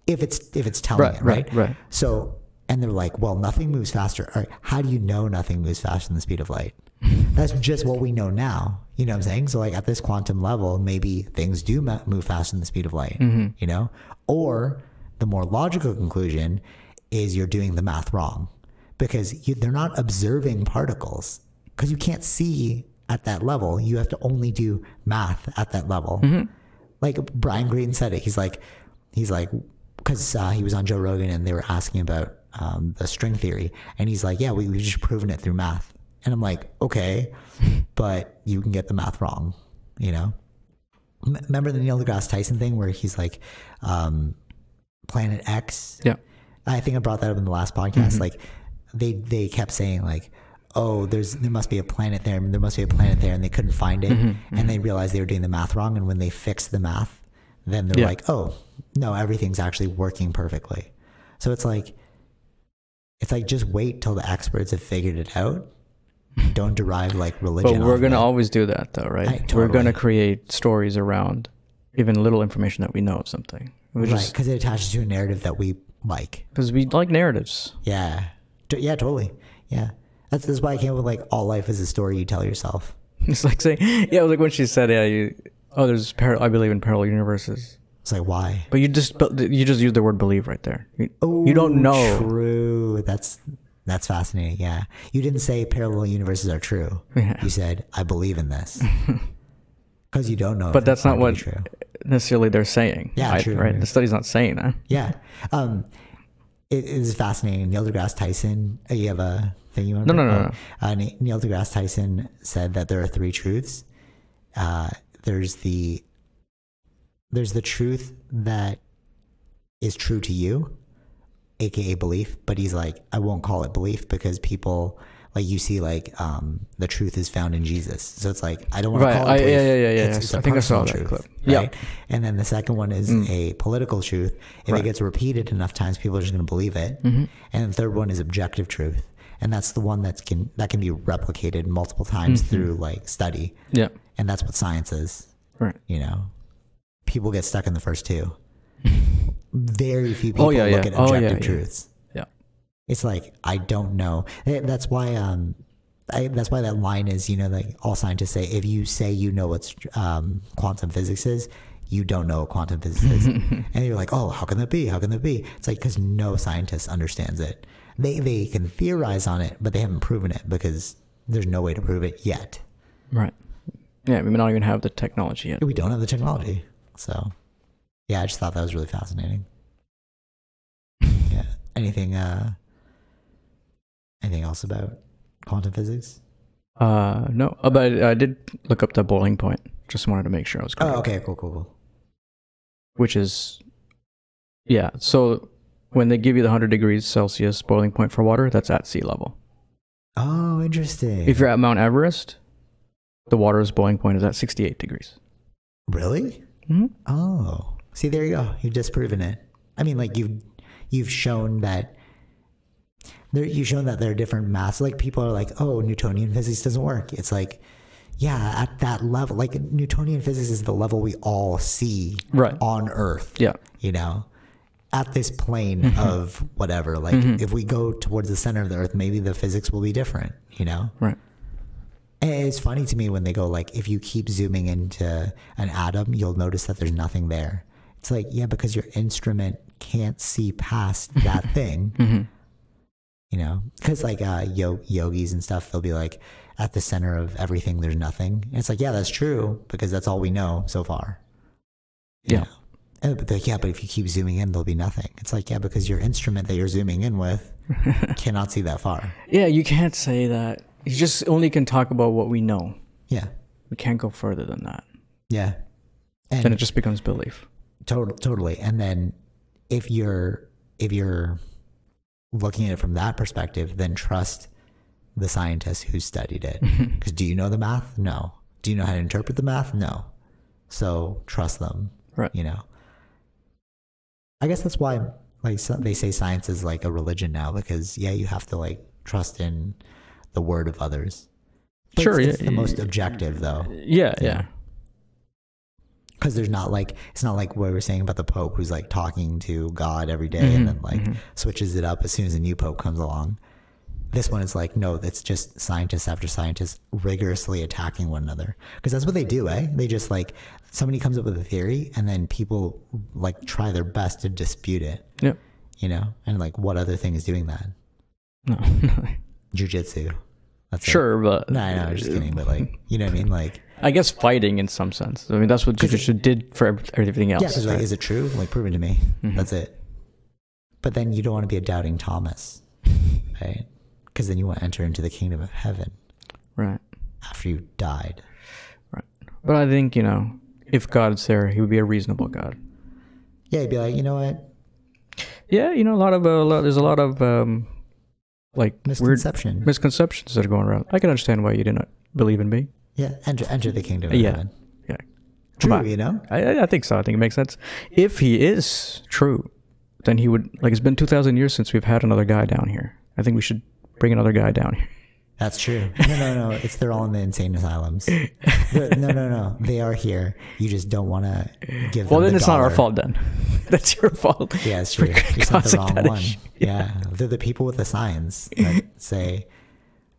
If it's, if it's telling right, it, right? Right, right. So, and they're like, well, nothing moves faster. All right, how do you know nothing moves faster than the speed of light? That's just what we know now. You know what I'm saying? So like at this quantum level, maybe things do move faster than the speed of light, mm-hmm. you know? Or the more logical conclusion is you're doing the math wrong, because you, they're not observing particles, because you can't see at that level. You have to only do math at that level. Mm-hmm. Like Brian Greene said it. He's like, he's like, because uh, he was on Joe Rogan and they were asking about um, the string theory, and he's like, yeah, we, we've just proven it through math. And I'm like, okay, but you can get the math wrong, you know? M remember the Neil deGrasse Tyson thing where he's like, um, Planet X? Yeah. I think I brought that up in the last podcast. Mm-hmm. Like they, they kept saying like, oh, there's, there must be a planet there, there must be a planet there, and they couldn't find it, mm-hmm, mm-hmm. and they realized they were doing the math wrong, and when they fixed the math, then they're yeah. like, oh, no, everything's actually working perfectly. So it's like, it's like, just wait till the experts have figured it out. Don't derive like religion. But we're going to always do that though, right? I, totally. We're going to create stories around even little information that we know of something. Right, because it attaches to a narrative that we like. Because we like narratives. Yeah. Yeah, totally. Yeah. That's, that's why I came up with like, all life is a story you tell yourself. It's like saying, yeah, it was like when she said, yeah, you, oh, there's parallel, I believe in parallel universes. It's like, why? But you just, you just used the word believe right there. You, oh, you don't know. True. That's, that's fascinating. Yeah. You didn't say parallel universes are true. Yeah. You said, I believe in this. Because you don't know. But that's not what true. necessarily they're saying. Yeah, I, true. Right? True. The study's not saying that. Yeah. Um, it, it is fascinating. Neil deGrasse Tyson, you have a... Thing you want no, no, no, no. Uh, Neil deGrasse Tyson said that there are three truths. Uh, there's the there's the truth that is true to you, aka belief. But he's like, I won't call it belief because people like you see like um, the truth is found in Jesus. So it's like I don't want right. to call it. I, belief. Yeah, yeah, yeah. It's, yeah. It's I think I saw that truth, clip. Right? Yeah. And then the second one is mm. a political truth. If right. it gets repeated enough times, people are just going to believe it. Mm-hmm. And the third one is objective truth. And that's the one that can that can be replicated multiple times mm-hmm. through like study. Yeah. And that's what science is. Right. You know, people get stuck in the first two. Very few people oh, yeah, look yeah. at objective oh, yeah, truths. Yeah. yeah. It's like, I don't know. That's why, um, I, that's why that line is, you know, like all scientists say, if you say, you know, what's, um, quantum physics is, you don't know what quantum physics is. And you're like, oh, how can that be? How can that be? It's like, cause no scientist understands it. They, they can theorize on it, but they haven't proven it because there's no way to prove it yet. Right. Yeah, we may not even have the technology yet. We don't have the technology. So, yeah, I just thought that was really fascinating. Yeah. Anything, uh, anything else about quantum physics? Uh, no, uh, but I, I did look up the boiling point. Just wanted to make sure I was correct. Oh, okay, cool, cool, cool. Which is, yeah, so... When they give you the one hundred degrees Celsius boiling point for water, that's at sea level. Oh, interesting. If you're at Mount Everest, the water's boiling point is at sixty-eight degrees. Really? Mm-hmm. Oh, see, there you go. You've disproven it. I mean, like you've, you've shown that there, you've shown that there are different mass. Like people are like, oh, Newtonian physics doesn't work. It's like, yeah, at that level, like Newtonian physics is the level we all see right. on Earth. Yeah. You know? At this plane mm-hmm. of whatever, like mm-hmm. if we go towards the center of the earth, maybe the physics will be different, you know? Right. It's funny to me when they go like, if you keep zooming into an atom, you'll notice that there's nothing there. It's like, yeah, because your instrument can't see past that thing. Mm-hmm. You know, because like uh, yo yogis and stuff, they'll be like, at the center of everything, there's nothing. And it's like, yeah, that's true, because that's all we know so far. You yeah. And, but like, yeah, but if you keep zooming in, there'll be nothing. It's like, yeah, because your instrument that you're zooming in with cannot see that far. Yeah, you can't say that. You just only can talk about what we know. Yeah. We can't go further than that. Yeah. And then it just becomes belief. Total, totally. And then if you're, if you're looking at it from that perspective, then trust the scientists who studied it. Because do you know the math? No. Do you know how to interpret the math? No. So trust them. Right. You know, I guess that's why like some, they say science is like a religion now, because yeah, you have to like trust in the word of others. But sure. It's, it's yeah, the yeah, most yeah, objective though. Yeah. Yeah. yeah. Because there's not like, it's not like what we were saying about the Pope who's like talking to God every day mm-hmm, and then like mm-hmm. switches it up as soon as a new Pope comes along. This one is like, no, that's just scientist after scientist rigorously attacking one another. Because that's what they do, eh? They just like, somebody comes up with a theory and then people like try their best to dispute it. Yep. You know? And like, what other thing is doing that? No. Jiu-jitsu. That's sure, it. but... No, I know, I'm just kidding, but like, you know what I mean? Like... I guess fighting in some sense. I mean, that's what jiu-jitsu did for everything else. Yeah, right? Like, is it true? Like, prove it to me. Mm-hmm. That's it. But then you don't want to be a doubting Thomas, right? Because then you want to enter into the kingdom of heaven. Right. After you died. Right. But I think, you know, if God's there, he would be a reasonable God. Yeah, he'd be like, you know what? Yeah, you know, a lot of, uh, a lot, there's a lot of, um, like, misconception. weird misconceptions that are going around. I can understand why you did not believe in me. Yeah, enter enter the kingdom of yeah. heaven. Yeah, true. You know, I I think so. I think it makes sense. If he is true, then he would like. It's been two thousand years since we've had another guy down here. I think we should bring another guy down here. That's true. No, no, no. It's they're all in the insane asylums. They're, no, no, no. They are here. You just don't want to give. Well, them then the it's dollar. not our fault. Then that's your fault. Yeah, it's true. You sent the wrong one. Issue. Yeah, they're the people with the signs that say.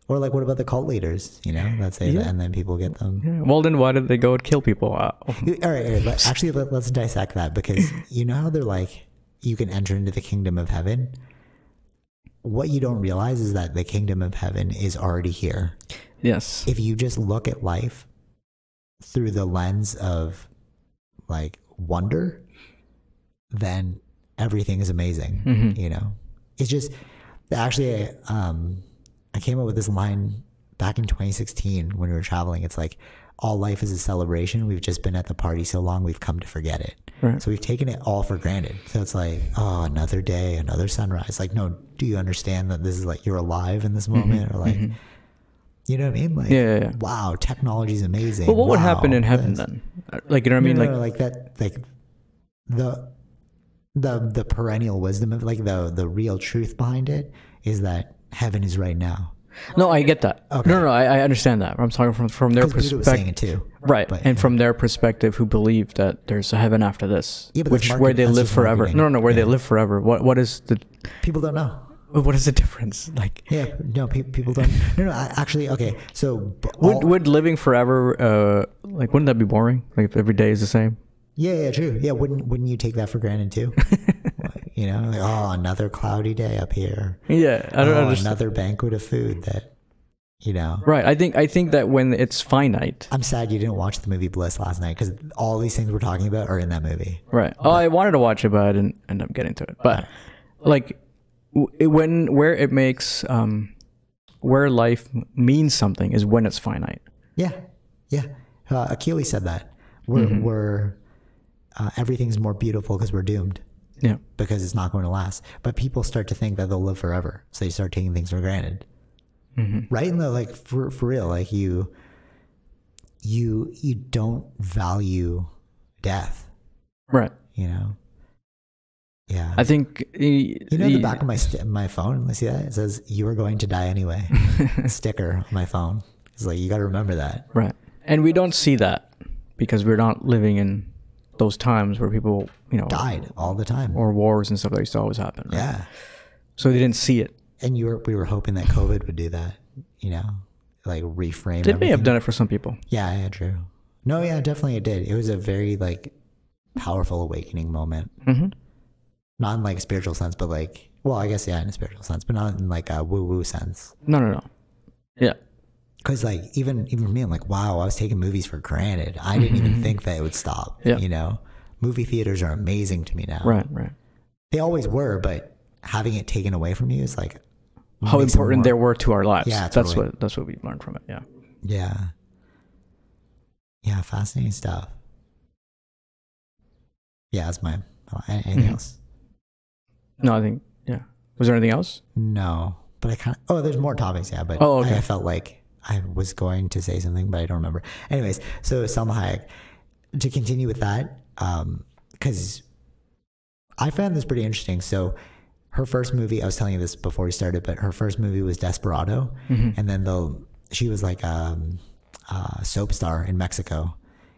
Or like, what about the cult leaders, you know, that say yeah. that, and then people get them. Yeah. Well, then why did they go and kill people? Uh, all right, all right. Let, actually, let, let's dissect that, because you know how they're like, you can enter into the kingdom of heaven? What you don't realize is that the kingdom of heaven is already here. Yes. If you just look at life through the lens of like wonder, then everything is amazing, mm-hmm. you know? It's just, actually, um... I came up with this line back in twenty sixteen when we were traveling. It's like, all life is a celebration. We've just been at the party so long, we've come to forget it. Right. So we've taken it all for granted. So it's like, oh, another day, another sunrise. Like, no, do you understand that this is like, you're alive in this moment? Mm-hmm, or like, mm-hmm. you know what I mean? Like, yeah, yeah, yeah. wow, technology's amazing. But what wow, would happen in heaven this. then? Like, you know what I mean? No, no, like, no, like that, like the, the, the perennial wisdom of like the, the real truth behind it is that heaven is right now. No, I get that. Okay. No, no, I, I understand that. I'm talking from from their perspective, right? But, and yeah. from their perspective, who believe that there's a heaven after this, yeah, but which market, where they live forever. No, no, no, where yeah. they live forever. What what is the? People don't know. What is the difference? Like, yeah, no, pe people don't. No, no, I, actually, okay. So all, would would living forever, uh, like, wouldn't that be boring? Like, if every day is the same. Yeah, yeah, true. Yeah, wouldn't wouldn't you take that for granted too? You know, like, oh, another cloudy day up here. Yeah, I don't oh, understand. Another banquet of food that, you know. Right. I think I think that when it's finite. I'm sad you didn't watch the movie Bliss last night, because all these things we're talking about are in that movie. Right. Oh, but, I wanted to watch it, but I didn't end up getting to it. But like, it, when where it makes um, where life means something is when it's finite. Yeah, yeah. Uh, Achilles said that we're mm-hmm. we're uh, everything's more beautiful because we're doomed. Yeah, because it's not going to last. But people start to think that they'll live forever, so they start taking things for granted, mm-hmm. right? And they're like, for for real, like you, you you don't value death, right? You know, yeah. I think you know the back of my st my phone. Let's see that it says you are going to die anyway. Sticker on my phone. It's like you got to remember that, right? And we don't see that because we're not living in those times where people, you know, died all the time, or wars and stuff that used to always happen. Right? Yeah, so they didn't see it. And you were, we were hoping that COVID would do that. You know, like reframe. Did may have done it for some people. Yeah, yeah, true. No, yeah, definitely it did. It was a very like powerful awakening moment. Mm-hmm. Not in like a spiritual sense, but like, well, I guess yeah, in a spiritual sense, but not in like a woo-woo sense. No, no, no. Yeah. Because like even even me, I'm like, wow, I was taking movies for granted. I didn't even think that it would stop. Yeah. You know, movie theaters are amazing to me now. Right, right. They always were, but having it taken away from you is like how important they were to our lives. Yeah, totally. That's what that's what we learned from it. Yeah. Yeah. Yeah, fascinating stuff. Yeah, that's my anything mm-hmm. else. No, I think yeah. Was there anything else? No, but I kind of oh, there's more topics. Yeah, but oh, okay. I, I felt like I was going to say something, but I don't remember. Anyways, so Salma Hayek. To continue with that, because um, I found this pretty interesting. So her first movie, I was telling you this before we started, but her first movie was Desperado, mm-hmm. and then the she was like a, a soap star in Mexico,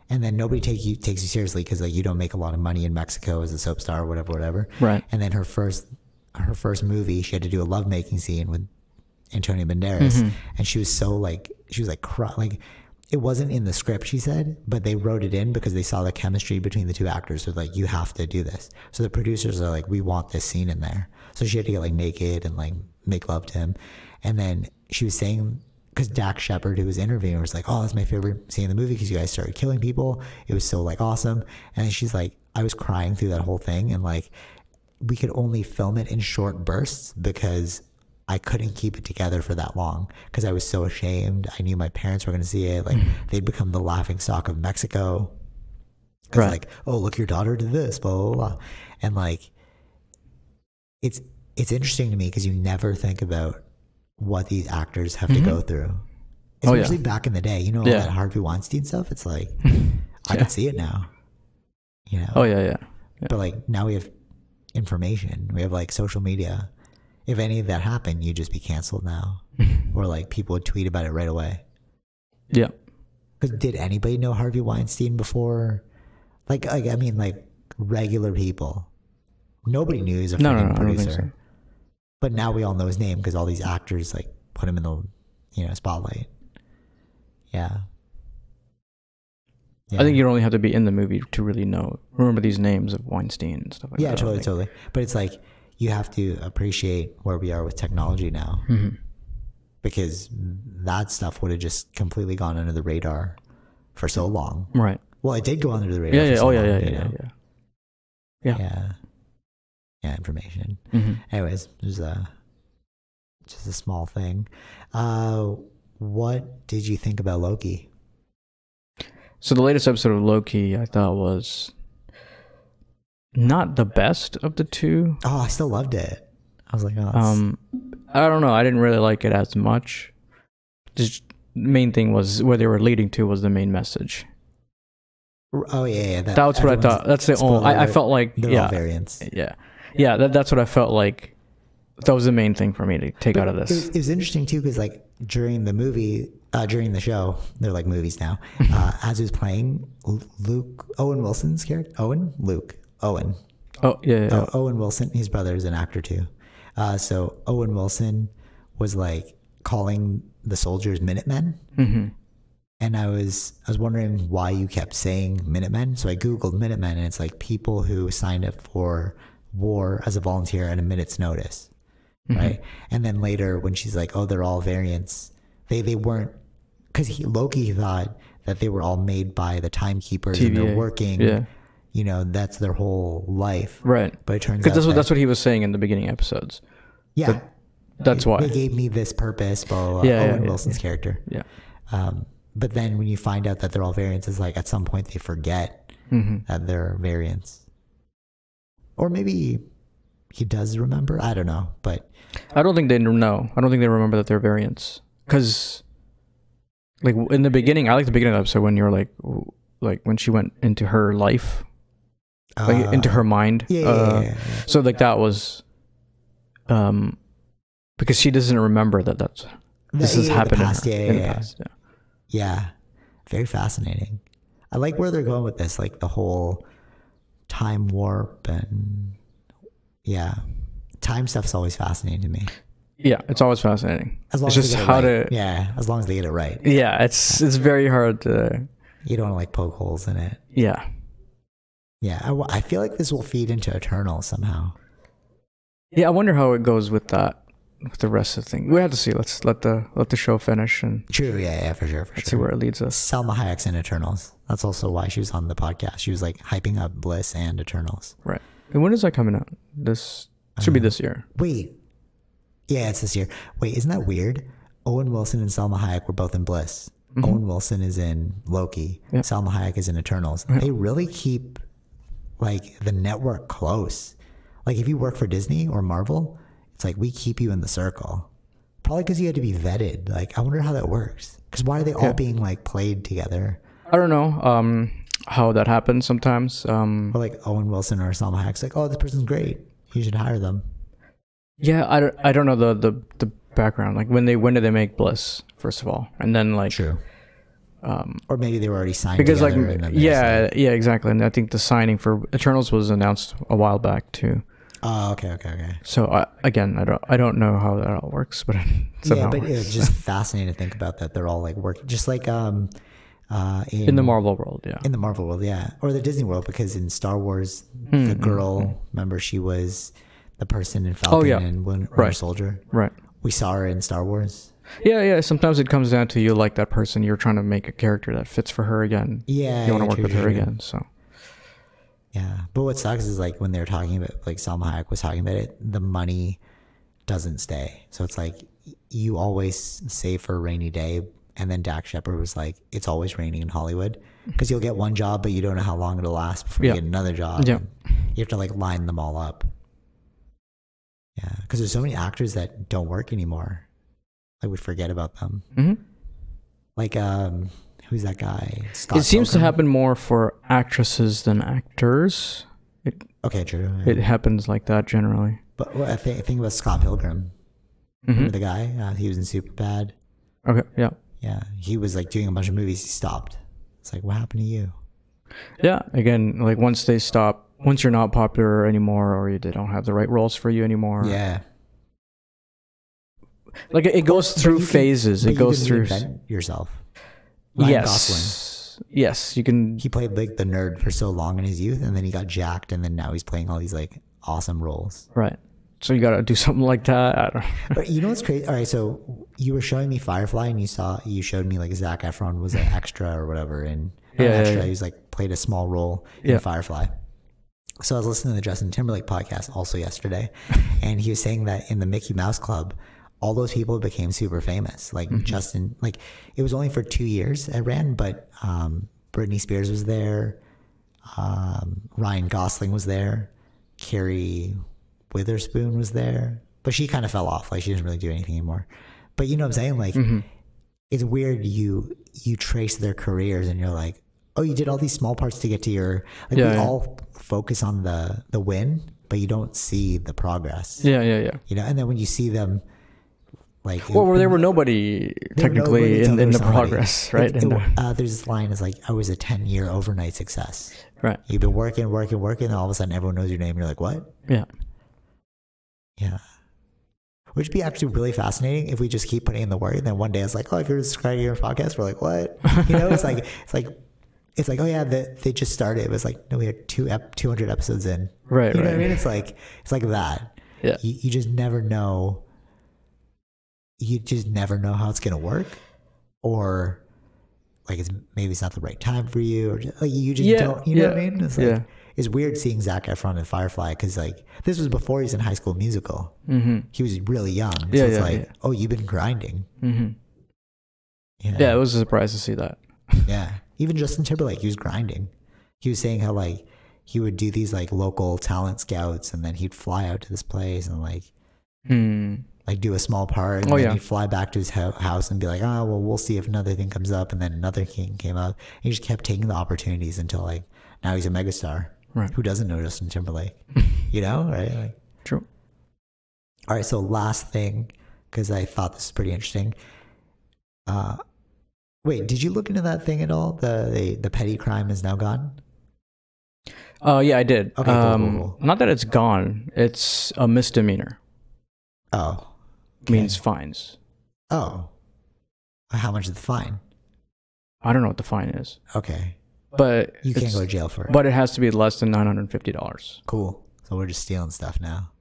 and then nobody take you takes you seriously because like you don't make a lot of money in Mexico as a soap star, or whatever, whatever. Right. And then her first her first movie, she had to do a lovemaking scene with Antonio Banderas, mm-hmm. and she was so like she was like cry, like it wasn't in the script, she said, but they wrote it in because they saw the chemistry between the two actors. So like, you have to do this. So the producers are like, we want this scene in there. So she had to get like naked and like make love to him. And then she was saying, because Dax Shepard, who was interviewing, was like, oh, that's my favorite scene in the movie because you guys started killing people. It was so like awesome. And then she's like, I was crying through that whole thing, and like we could only film it in short bursts because I couldn't keep it together for that long because I was so ashamed. I knew my parents were going to see it. Like mm-hmm. they'd become the laughing stock of Mexico. Cause right. like, oh, look, your daughter did this, blah, blah, blah. And like, it's, it's interesting to me because you never think about what these actors have mm-hmm. to go through. Especially oh, yeah. back in the day, you know, all yeah. that Harvey Weinstein stuff. It's like, I yeah. can see it now, you know? Oh yeah, yeah. Yeah. But like now we have information, we have like social media. If any of that happened, you'd just be canceled now. Or like people would tweet about it right away. Yeah. Because did anybody know Harvey Weinstein before? Like, like I mean, like regular people. Nobody knew he was a no, freaking no, no, producer. So. But now we all know his name because all these actors like put him in the, you know, spotlight. Yeah. Yeah. I think you only have to be in the movie to really know. Remember these names of Weinstein and stuff like yeah, that. Yeah, totally, totally. But it's like, you have to appreciate where we are with technology now mm-hmm. because that stuff would have just completely gone under the radar for so long. Right. Well, it did go under the radar. Yeah. yeah. For so oh long, yeah. Yeah, yeah, yeah. Yeah. Yeah. Yeah. Information. Mm-hmm. Anyways, there's a, just a small thing. Uh, what did you think about Loki? So the latest episode of Loki I thought was not the best of the two. Oh, I still loved it. I was like, oh, that's... um, I don't know. I didn't really like it as much. Just the main thing was where they were leading to was the main message. Oh yeah, yeah that, that's what I thought. That's the only. I, I felt like yeah, variants. Yeah, yeah. That, that's what I felt like. That was the main thing for me to take but out of this. It was, it was interesting too because like during the movie, uh, during the show, they're like movies now. Uh, as he was playing Luke, Owen Wilson's character, Owen Luke. Owen. Oh, yeah. yeah. Oh, Owen Wilson, his brother is an actor too. Uh, so Owen Wilson was like calling the soldiers Minutemen. Mm-hmm. And I was, I was wondering why you kept saying Minutemen. So I Googled Minutemen and it's like people who signed up for war as a volunteer at a minute's notice. Mm-hmm. Right. And then later when she's like, oh, they're all variants. They, they weren't, cause he, Loki thought that they were all made by the timekeepers T V A. And they're working. Yeah. You know, that's their whole life. Right. But it turns out that's what, that, that's what he was saying in the beginning episodes. Yeah. That, that's it, why. They gave me this purpose, blah, blah, blah. Yeah, Owen yeah, Wilson's yeah. character. Yeah. Um, but then when you find out that they're all variants, it's like at some point they forget mm-hmm. that they're variants. Or maybe he does remember. I don't know. But I don't think they know. I don't think they remember that they're variants. Because, like, in the beginning, I like the beginning of the episode when you're like, like, when she went into her life. Like uh, into her mind. Yeah, uh, yeah, yeah, yeah. So like that was, um, because she doesn't remember that that's that, this yeah, has yeah, happened. Past, in her, yeah, in yeah. Past, yeah, yeah. Very fascinating. I like where they're going with this, like the whole time warp and yeah, time stuff's always fascinating to me. Yeah, it's always fascinating. As long it's as just how right. to yeah, as long as they get it right. Yeah, it's it's very hard to. You don't want to like poke holes in it. Yeah, yeah. I, I feel like this will feed into Eternals somehow. Yeah, I wonder how it goes with that, with the rest of the thing. We have to see. Let's let the let the show finish and. True. Yeah. Yeah. For sure. For let's sure. see where it leads us. Salma Hayek's in Eternals. That's also why she was on the podcast. She was like hyping up Bliss and Eternals. Right. And when is that coming out? This should be know. this year. Wait. Yeah, it's this year. Wait, isn't that weird? Owen Wilson and Salma Hayek were both in Bliss. Mm-hmm. Owen Wilson is in Loki. Yep. Salma Hayek is in Eternals. Yep. They really keep like the network close. Like if you work for Disney or Marvel, it's like we keep you in the circle. Probably because you had to be vetted. Like I wonder how that works. Because why are they all yeah. being like played together? I don't know. Um, how that happens sometimes. Um, or like Owen Wilson or Salma Hayek's like, oh, this person's great. You should hire them. Yeah, I don't, I don't know the, the, the background. Like, when they when did they make Bliss, first of all? And then, like... True. Um, or maybe they were already signed because like Yeah, yeah, exactly. And I think the signing for Eternals was announced a while back, too. Oh, okay, okay, okay. So, uh, again, I don't I don't know how that all works, but... Yeah, but it's just fascinating to think about that. They're all, like, working... Just like... um. Uh, in, in the Marvel world, yeah. In the Marvel world, yeah. Or the Disney world, because in Star Wars, mm, the girl, mm, mm. remember, she was... The person in Falcon oh, yeah. and Winter right. Soldier. Right. We saw her in Star Wars. Yeah, yeah. Sometimes it comes down to you like that person. You're trying to make a character that fits for her again. Yeah. You want to work true, with true. her again, so. Yeah. But what sucks is like when they're talking about, like Salma Hayek was talking about it, the money doesn't stay. So it's like you always save for a rainy day. And then Dax Shepard was like, it's always raining in Hollywood. Because you'll get one job, but you don't know how long it'll last before yeah. you get another job. Yeah. You have to like line them all up. Yeah, because there's so many actors that don't work anymore. Like, we forget about them. Mm-hmm. Like, um, who's that guy? Scott it seems Logan. to happen more for actresses than actors. It, okay, true. Yeah. It happens like that generally. But well, I think, think about Scott Pilgrim. Mm-hmm. Remember the guy? Uh, he was in Superbad. Okay, yeah. Yeah, he was, like, doing a bunch of movies. He stopped. It's like, what happened to you? Yeah, again, like, once they stop, once you're not popular anymore, or you, they don't have the right roles for you anymore. Yeah. Like it, it goes through phases. It goes through yourself. Ryan yes. Gosling. Yes, you can. He played like the nerd for so long in his youth, and then he got jacked, and then now he's playing all these like awesome roles. Right. So you got to do something like that. I don't know. But you know what's crazy? All right, so you were showing me Firefly, and you saw you showed me like Zac Efron was an extra or whatever, and yeah, yeah, extra. Yeah. He was like played a small role in yeah. Firefly. So I was listening to the Justin Timberlake podcast also yesterday, and he was saying that in the Mickey Mouse Club, all those people became super famous. Like mm-hmm. Justin, like it was only for two years it ran, but um, Britney Spears was there, um, Ryan Gosling was there, Carrie Witherspoon was there, but she kind of fell off. Like she doesn't really do anything anymore. But you know what I'm saying? Like mm-hmm. it's weird. You you trace their careers, and you're like, oh, you did all these small parts to get to your, like yeah, we yeah. all focus on the, the win, but you don't see the progress. Yeah. Yeah. Yeah. You know? And then when you see them like, well, it, there were nobody technically in, in the progress, right? It, it, uh, there's this line is like, I was a ten year overnight success, right? You've been working, working, working. And all of a sudden everyone knows your name. And you're like, what? Yeah. Yeah. Which would be actually really fascinating if we just keep putting in the work. And then one day it's like, oh, if you're subscribing to your podcast, we're like, what? You know, it's like, it's like, It's like, oh yeah, they, they just started. It was like, no, we had two ep two hundred episodes in. Right, you know right. what I mean? It's like it's like that. Yeah. You, you just never know. You just never know how it's gonna work, or like it's maybe it's not the right time for you, or just, like you just yeah, don't. You know yeah, what I mean? It's like yeah. it's weird seeing Zac Efron in Firefly because like this was before he's in High School Musical. Mm-hmm. He was really young. So yeah, it's yeah, like, yeah. oh, you've been grinding. Mm-hmm. Yeah. Yeah, it was a surprise to see that. Yeah. Even Justin Timberlake, he was grinding. He was saying how like he would do these like local talent scouts, and then he'd fly out to this place and like mm. like do a small part, and oh, then yeah. he'd fly back to his ho house and be like, oh, well, we'll see if another thing comes up, and then another thing came up. And he just kept taking the opportunities until like now he's a megastar. Right. Who doesn't know Justin Timberlake? You know, right? Like, true. All right. So last thing, because I thought this was pretty interesting. Uh, Wait, did you look into that thing at all? The the, the petty crime is now gone? Oh, uh, yeah, I did. Okay, um, cool, cool, cool. Not that it's gone. It's a misdemeanor. Oh. okay. means fines. Oh. How much is the fine? I don't know what the fine is. Okay. But you can't go to jail for it. But it has to be less than nine hundred fifty dollars. Cool. So we're just stealing stuff now.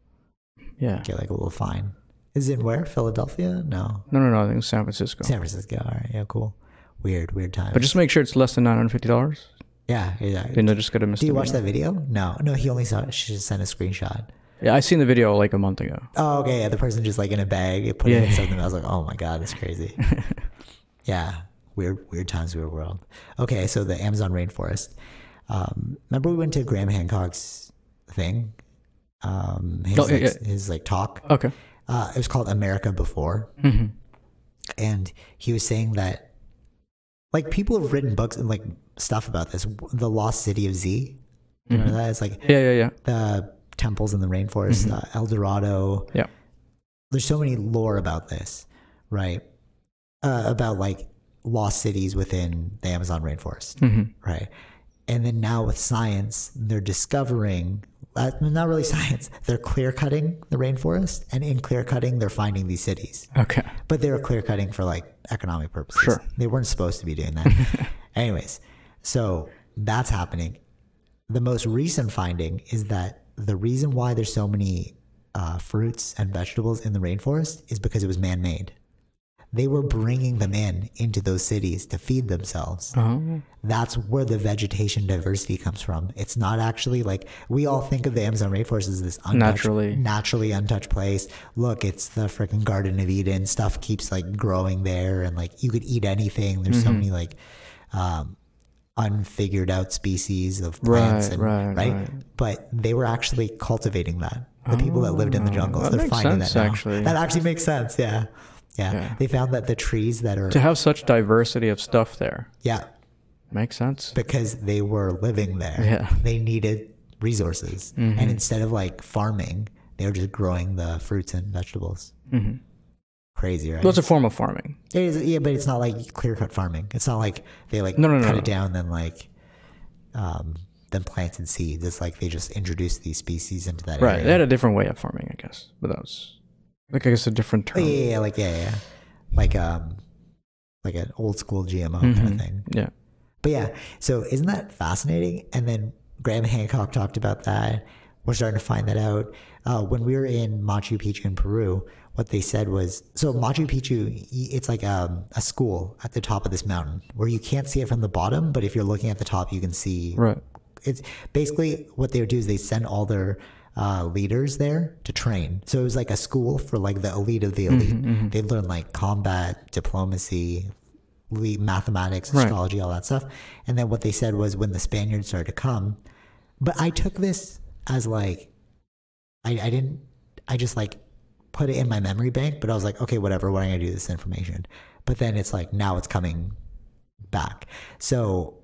Yeah. Get like a little fine. Is it where? Philadelphia? No. No, no, no. I think San Francisco. San Francisco. All right. Yeah, cool. Weird, weird time. But just make sure it's less than nine hundred fifty dollars. Yeah. yeah. Then they're just going to miss it. Do you watch that video? No. No, he only saw, she just sent a screenshot. Yeah, I seen the video like a month ago. Oh, okay. Yeah, the person just like in a bag, putting yeah. something. I was like, oh my God, it's crazy. Yeah. Weird, weird times, weird world. Okay, so the Amazon rainforest. Um, remember we went to Graham Hancock's thing? Um, his, oh, like, yeah. his like talk. Okay. Uh, it was called America Before. Mm-hmm. And he was saying that like people have written books and like stuff about this. The Lost City of Z. Mm-hmm. Remember that? It's like yeah, yeah, yeah. the temples in the rainforest, mm-hmm. uh, El Dorado. Yeah. There's so many lore about this, right? Uh, about like lost cities within the Amazon rainforest, mm-hmm. right? And then now with science, they're discovering, uh, not really science, they're clear cutting the rainforest, and in clear cutting, they're finding these cities. Okay. But they were clear cutting for like economic purposes. Sure. They weren't supposed to be doing that. Anyways, so that's happening. The most recent finding is that the reason why there's so many uh, fruits and vegetables in the rainforest is because it was man-made. They were bringing them in into those cities to feed themselves. Uh-huh. That's where the vegetation diversity comes from. It's not actually like we all think of the Amazon rainforest as this untouched, naturally naturally untouched place. Look, it's the freaking Garden of Eden. Stuff keeps like growing there, and like you could eat anything. There's mm-hmm. so many like um, unfigured out species of plants, right, and, right, right? right? But they were actually cultivating that. The oh, people that lived in the jungles, that they're finding sense, that now. Actually. That actually makes sense. Yeah. Yeah. yeah, they found that the trees that are... To have such diversity of stuff there. Yeah. Makes sense. Because they were living there. Yeah. They needed resources. Mm-hmm. And instead of like farming, they were just growing the fruits and vegetables. Mm-hmm. Crazy, right? Well, it's a form of farming. It is, yeah, but it's not like clear-cut farming. It's not like they like no, no, cut no, no. it down and then like... Um, then plants and seeds. It's like they just introduced these species into that right. area. Right, they had a different way of farming, I guess. But that was... Like I guess a different term. Oh, yeah, yeah, like yeah, yeah, like um, like an old school G M O mm-hmm. kind of thing. Yeah, but yeah. So isn't that fascinating? And then Graham Hancock talked about that. We're starting to find that out. Uh, when we were in Machu Picchu in Peru, what they said was so Machu Picchu. It's like um, a school at the top of this mountain where you can't see it from the bottom, but if you're looking at the top, you can see. Right. It's basically what they would do is they send all their Uh, leaders there to train. So it was like a school for like the elite of the elite. Mm-hmm, mm-hmm. They learned like combat, diplomacy, mathematics, astrology, right. all that stuff. And then what they said was when the Spaniards started to come, but I took this as like, I, I didn't, I just like put it in my memory bank, but I was like, okay, whatever, what am I gonna do with this information? But then it's like, now it's coming back. So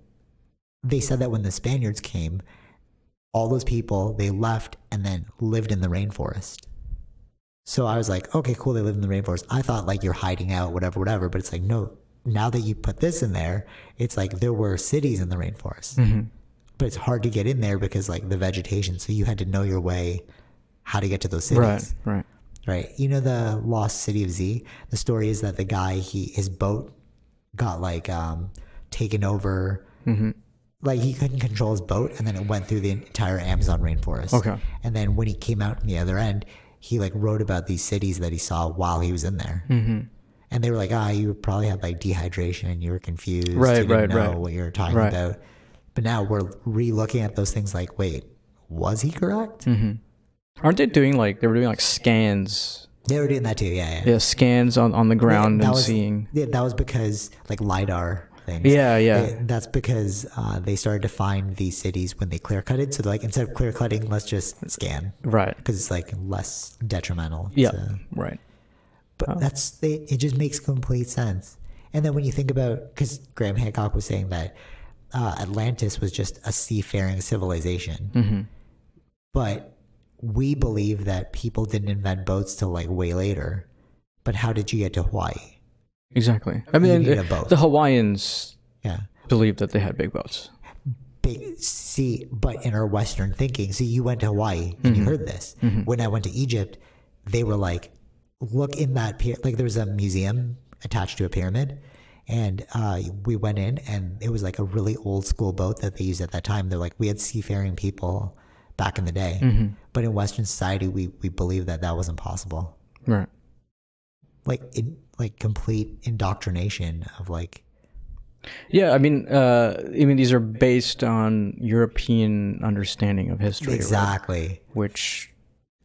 they said that when the Spaniards came, all those people, they left and then lived in the rainforest. So I was like, okay, cool, they live in the rainforest. I thought like you're hiding out, whatever, whatever. But it's like, no, now that you put this in there, it's like there were cities in the rainforest. Mm-hmm. But it's hard to get in there because like the vegetation. So you had to know your way how to get to those cities. Right, right. Right. You know the Lost City of Z? The story is that the guy, he his boat got like um, taken over. Mm-hmm. Like he couldn't control his boat, and then it went through the entire Amazon rainforest. Okay. And then when he came out on the other end, he like wrote about these cities that he saw while he was in there. Mm-hmm. And they were like, ah, you probably had like dehydration and you were confused. Right, you didn't right, know right. what you were talking right. about. But now we're re-looking at those things like, wait, was he correct? Mm-hmm. Aren't they doing like, they were doing like scans? They were doing that too, yeah. Yeah, yeah scans on, on the ground yeah, and was, seeing. Yeah, that was because like LiDAR. Things. Yeah, yeah. It, that's because uh, they started to find these cities when they clear-cutted. So, like, instead of clear-cutting, let's just scan. Right. Because it's, like, less detrimental. Yeah, so. right. But oh. that's it, it just makes complete sense. And then when you think about, because Graham Hancock was saying that uh, Atlantis was just a seafaring civilization. Mm-hmm. But we believe that people didn't invent boats till, like, way later. But how did you get to Hawaii? Exactly. I mean, the, the Hawaiians yeah. believed that they had big boats. Big, see, but in our Western thinking, see, you went to Hawaii and mm-hmm. you heard this. Mm-hmm. When I went to Egypt, they were like, look in that pyramid. Like, there was a museum attached to a pyramid, and uh, we went in, and it was like a really old school boat that they used at that time. They're like, we had seafaring people back in the day, mm-hmm. but in Western society, we we believe that that wasn't possible. Right. Like it, like complete indoctrination of like. Yeah, I mean, uh, I mean, these are based on European understanding of history. Exactly. Right? Which.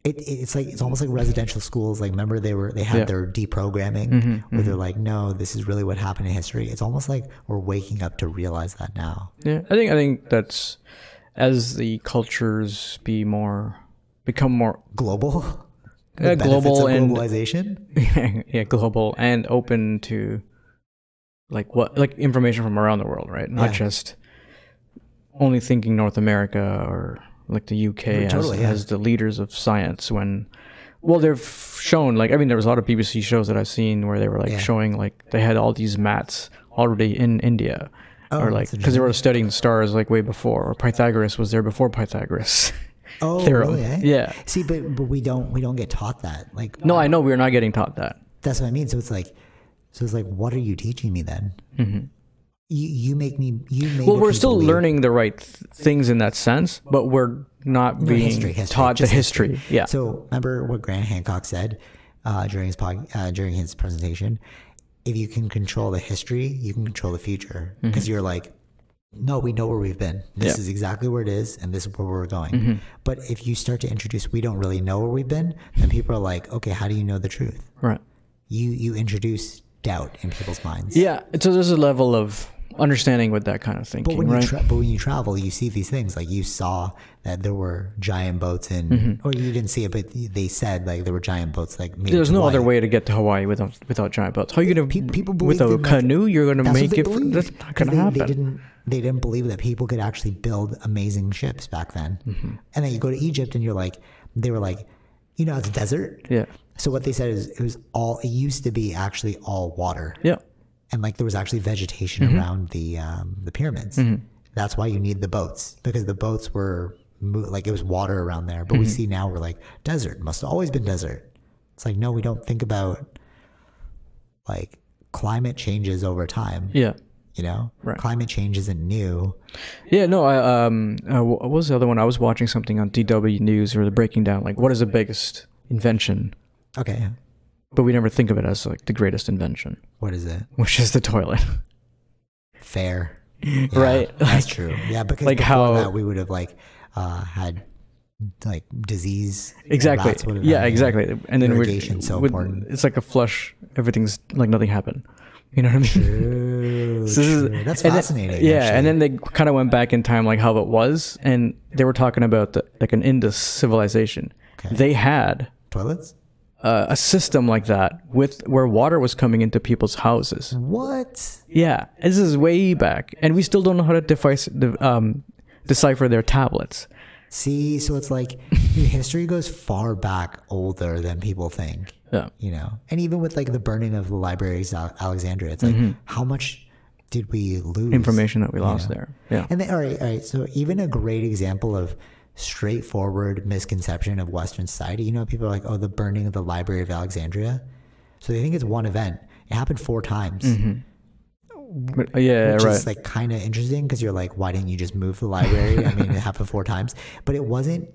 It, it's like it's almost like residential schools. Like, remember they were they had yeah. their deprogramming mm-hmm, where mm-hmm. they're like, no, this is really what happened in history. It's almost like we're waking up to realize that now. Yeah, I think I think that's as the cultures be more become more global, yeah, global and globalization. Yeah, global and open to like what like information from around the world, right? Not yeah. just only thinking North America or. Like the U K as, totally, yeah. as the leaders of science when, well, they've shown like, I mean, there was a lot of B B C shows that I've seen where they were like yeah. showing like they had all these mats already in India oh, or like, cause they were studying the stars like way before, or Pythagoras was there before Pythagoras. Oh, really, eh? Yeah. See, but, but we don't, we don't get taught that. Like, no, I know we're not getting taught that. That's what I mean. So it's like, so it's like, what are you teaching me then? Mm-hmm. You, you make me. You make well, we're still believe. learning the right th things in that sense, but we're not no, being history, history, taught the history. history. Yeah. So remember what Graham Hancock said uh, during his pod, uh, during his presentation. If you can control the history, you can control the future, because mm-hmm. you're like, no, we know where we've been. This yeah. is exactly where it is, and this is where we're going. Mm-hmm. But if you start to introduce, we don't really know where we've been, then people are like, okay, how do you know the truth? Right. You you introduce doubt in people's minds. Yeah. So there's a level of understanding with that kind of thinking, but when, right? you but when you travel, you see these things. Like, you saw that there were giant boats in, mm-hmm. or you didn't see it, but they said like there were giant boats. Like, made there's no Hawaii. other way to get to Hawaii without without giant boats. How are you gonna Pe people with a canoe? You're gonna make it. Believed. That's not gonna they, happen. They didn't. They didn't believe that people could actually build amazing ships back then. Mm-hmm. And then you go to Egypt, and you're like, they were like, you know, it's a desert. Yeah. So what they said is it was all. It used to be actually all water. Yeah. And like there was actually vegetation mm-hmm. around the um, the pyramids. Mm-hmm. That's why you need the boats, because the boats were like it was water around there. But mm-hmm. we see now we're like desert must have always been desert. It's like, no, we don't think about like climate changes over time. Yeah, you know, right. Climate change isn't new. Yeah, no. I, um, uh, what was the other one? I was watching something on D W News where they're breaking down like what is the biggest invention. Okay. But we never think of it as like the greatest invention. What is it? Which is the toilet. Fair. Yeah, right. That's like, true. Yeah, because like how that we would have like uh, had like disease. Exactly. Yeah, exactly. And then irrigation so important. It's like a flush. Everything's like nothing happened. You know what I mean? True, so true. Is, that's fascinating. Then, yeah, actually. And then they kind of went back in time, like how it was, and they were talking about the, like an Indus civilization. Okay. They had toilets. Uh, a system like that with where water was coming into people's houses. What? Yeah, this is way back, and we still don't know how to device, um, decipher their tablets. See, so it's like history goes far back, older than people think. Yeah, you know, and even with like the burning of the Library of Alexandria, it's like mm-hmm. how much did we lose? Information that we lost you know? there. Yeah, and then, all right, all right. So even a great example of. Straightforward misconception of Western society. You know, people are like, oh, the burning of the Library of Alexandria. So they think it's one event. It happened four times. Mm-hmm. But, yeah, which right. is like kind of interesting because you're like, why didn't you just move the library? I mean, it happened four times, but it wasn't.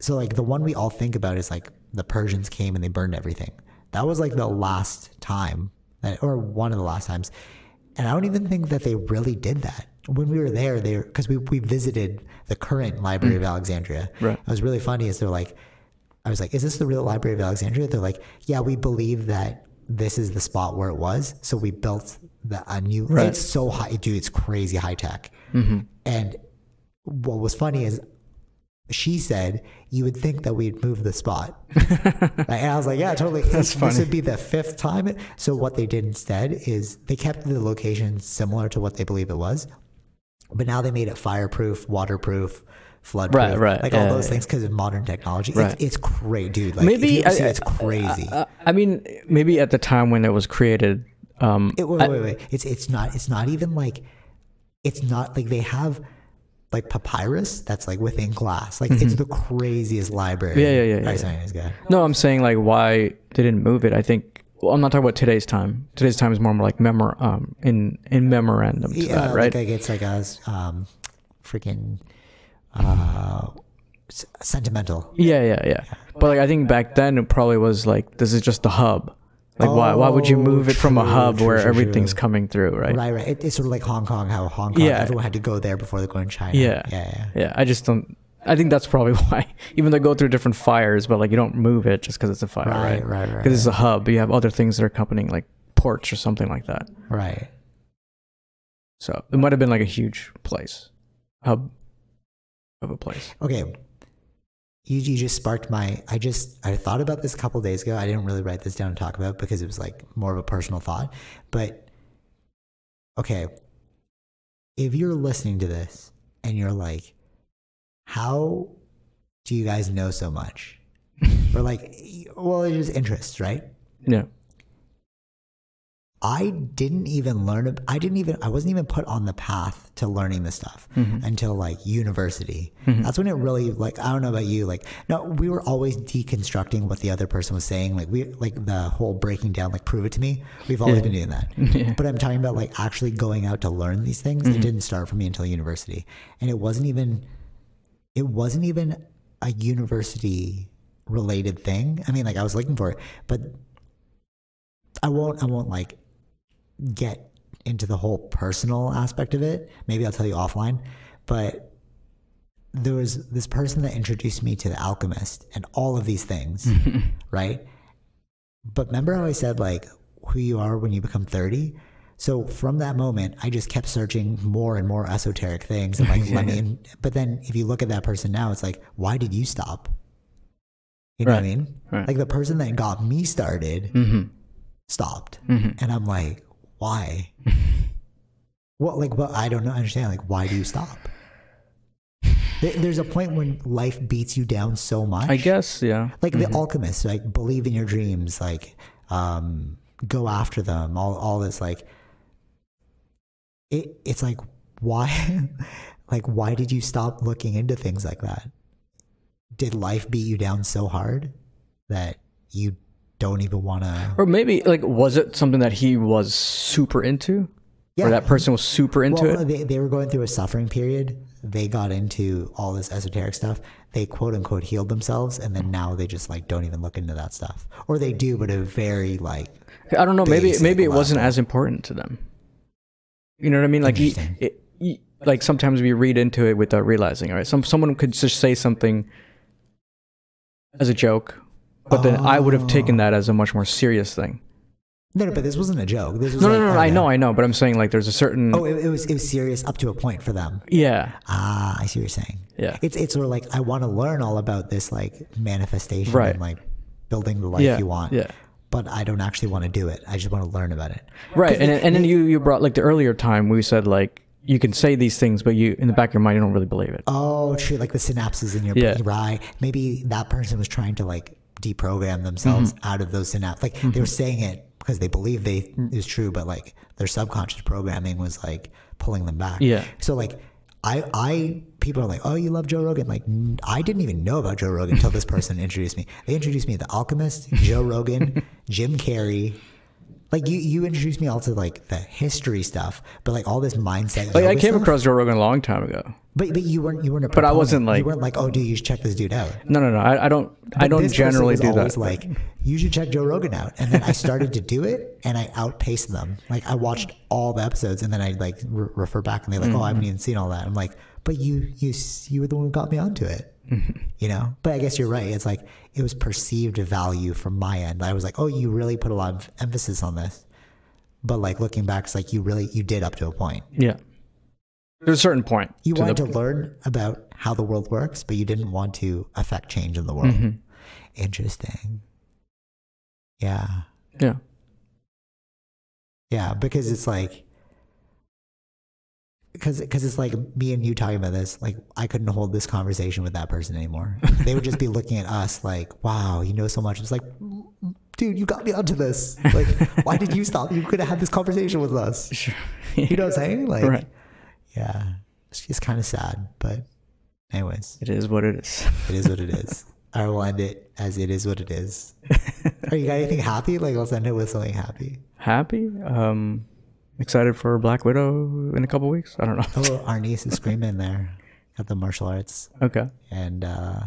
So like the one we all think about is like the Persians came and they burned everything. That was like the last time that, or one of the last times. And I don't even think that they really did that. When we were there, they because we, we visited the current Library of Alexandria. Right. It was really funny. Is they're like, I was like, is this the real Library of Alexandria? They're like, yeah, we believe that this is the spot where it was. So we built the, a new, right. It's so high, dude, it's crazy high tech. Mm-hmm. And what was funny is she said, you would think that we'd move the spot. And I was like, yeah, totally. That's funny. This would be the fifth time. So what they did instead is they kept the location similar to what they believe it was. But now they made it fireproof, waterproof, floodproof, right, right, like yeah, all those yeah, things because of modern technology. Right. It's, it's crazy, dude. Like, maybe I, see, it's crazy. I, I, I mean, maybe at the time when it was created, um, it, wait, I, wait, wait. It's it's not. It's not even like. It's not like they have like papyrus that's like within glass. Like mm-hmm. it's the craziest library. Yeah, yeah, yeah. yeah, yeah. Guy. No, I'm saying like why they didn't move it. I think well, I'm not talking about today's time. Today's time is more like memor um in in memorandum. To yeah, that, right. Like, like it's like a um freaking uh sentimental. Yeah, yeah, yeah. yeah. But like I think back then it probably was like this is just the hub. Like, oh, why, why would you move it from true, a hub true, where true, everything's true. coming through, right? Right, right. It, it's sort of like Hong Kong, how Hong Kong, yeah. everyone had to go there before they go in China. Yeah. yeah, yeah, yeah. I just don't, I think that's probably why, even though they go through different fires, but like you don't move it just because it's a fire, right? Right, right, right. Because it's a hub, you have other things that are accompanying, like ports or something like that. Right. So it might have been like a huge place, hub of a place. Okay. You, you just sparked my, I just, I thought about this a couple days ago. I didn't really write this down and talk about it because it was like more of a personal thought. But, okay, if you're listening to this and you're like, how do you guys know so much? Or like, well, it is interest, right? Yeah. I didn't even learn, I didn't even, I wasn't even put on the path to learning this stuff mm-hmm. until like university. Mm-hmm. That's when it really like, I don't know about you, like, no, we were always deconstructing what the other person was saying. Like we, like the whole breaking down, like prove it to me. We've always yeah. been doing that. Yeah. But I'm talking about like actually going out to learn these things. Mm-hmm. It didn't start for me until university. And it wasn't even, it wasn't even a university related thing. I mean, like I was looking for it, but I won't, I won't like, get into the whole personal aspect of it. Maybe I'll tell you offline, but there was this person that introduced me to The Alchemist and all of these things, right? But remember how I said like who you are when you become thirty? So from that moment, I just kept searching more and more esoteric things. And like, yeah, let me in. But then if you look at that person now, it's like, why did you stop? You know right. what I mean? Right. Like the person that got me started mm-hmm. stopped. Mm-hmm. And I'm like, why? What, like, well, I don't know, understand. Like, why do you stop? There's a point when life beats you down so much. I guess, yeah. Like mm-hmm. The Alchemist, like, believe in your dreams, like, um, go after them, all, all this, like, it, it's like, why, like, why did you stop looking into things like that? Did life beat you down so hard that you don't even want to, or maybe like was it something that he was super into yeah. or that person was super into well, it they, they were going through a suffering period, they got into all this esoteric stuff, they quote unquote healed themselves, and then now they just like don't even look into that stuff, or they do but a very like I don't know maybe maybe it level. wasn't as important to them, you know what I mean? Like he, it, he, like sometimes we read into it without realizing. All right, some someone could just say something as a joke. But then oh. I would have taken that as a much more serious thing. No, no, but this wasn't a joke. This was no, like, no, no, no, I know, I know. But I'm saying like there's a certain... Oh, it, it, was, it was serious up to a point for them. Yeah. Ah, I see what you're saying. Yeah. It's, it's sort of like I want to learn all about this like manifestation right. and like building the life yeah. you want. Yeah. But I don't actually want to do it. I just want to learn about it. Right. And, it, and then you, you brought like the earlier time we said like, you can say these things, but you in the back of your mind, you don't really believe it. Oh, true. Like the synapses in your yeah. brain. Right. Maybe that person was trying to like... deprogram themselves mm-hmm. out of those synapses. Like mm-hmm. they were saying it because they believed they mm-hmm. is true, but like their subconscious programming was like pulling them back. Yeah. So like I, I, people are like, oh, you love Joe Rogan. Like I didn't even know about Joe Rogan until this person introduced me. They introduced me to The Alchemist, Joe Rogan, Jim Carrey. Like you, you introduced me all to like the history stuff, but like all this mindset. Like I came stuff. across Joe Rogan a long time ago. But but you weren't you weren't a proponent. But I wasn't like you weren't like oh dude you should check this dude out. No no no I, I don't but I don't generally do that. Like you should check Joe Rogan out, and then I started to do it, and I outpaced them. Like I watched all the episodes, and then I like re refer back, and they're like mm-hmm. oh I haven't even seen all that. I'm like but you you you were the one who got me onto it. You know, but I guess you're right. It's like it was perceived value from my end. I was like, oh, you really put a lot of emphasis on this. But like looking back, it's like you really you did up to a point. Yeah. There's a certain point. You wanted to learn about how the world works, but you didn't want to affect change in the world. Mm-hmm. Interesting. Yeah. Yeah. Yeah, because it's like Because cause it's like me and you talking about this, like I couldn't hold this conversation with that person anymore. They would just be looking at us like, wow, you know so much. It's like, dude, you got me onto this. Like, why did you stop? You could have had this conversation with us. Sure. Yeah. You know what I'm saying? Like, right. yeah. it's just kind of sad, but anyways. It is what it is. It is what it is. I will end it as it is what it is. Are you got anything happy? Like, let's end it with something happy. Happy? Um, excited for Black Widow in a couple weeks? I don't know. Oh, our niece is screaming there at the martial arts. Okay. And uh,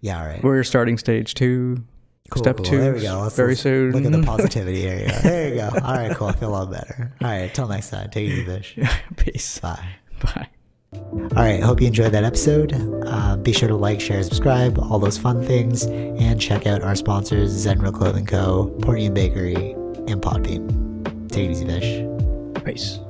yeah, all right. We're starting stage two. Cool, Step cool. two. There we go. Let's, very let's soon. Look at the positivity area. There you go. All right, cool. I feel a lot better. All right, till next time. Take it easy, Vish. Peace. Bye. Bye. All right, hope you enjoyed that episode. Uh, be sure to like, share, subscribe, all those fun things, and check out our sponsors, Zen Real Clothing Co., Portion Bakery, and Podbean. Take it easy, Vish. Peace.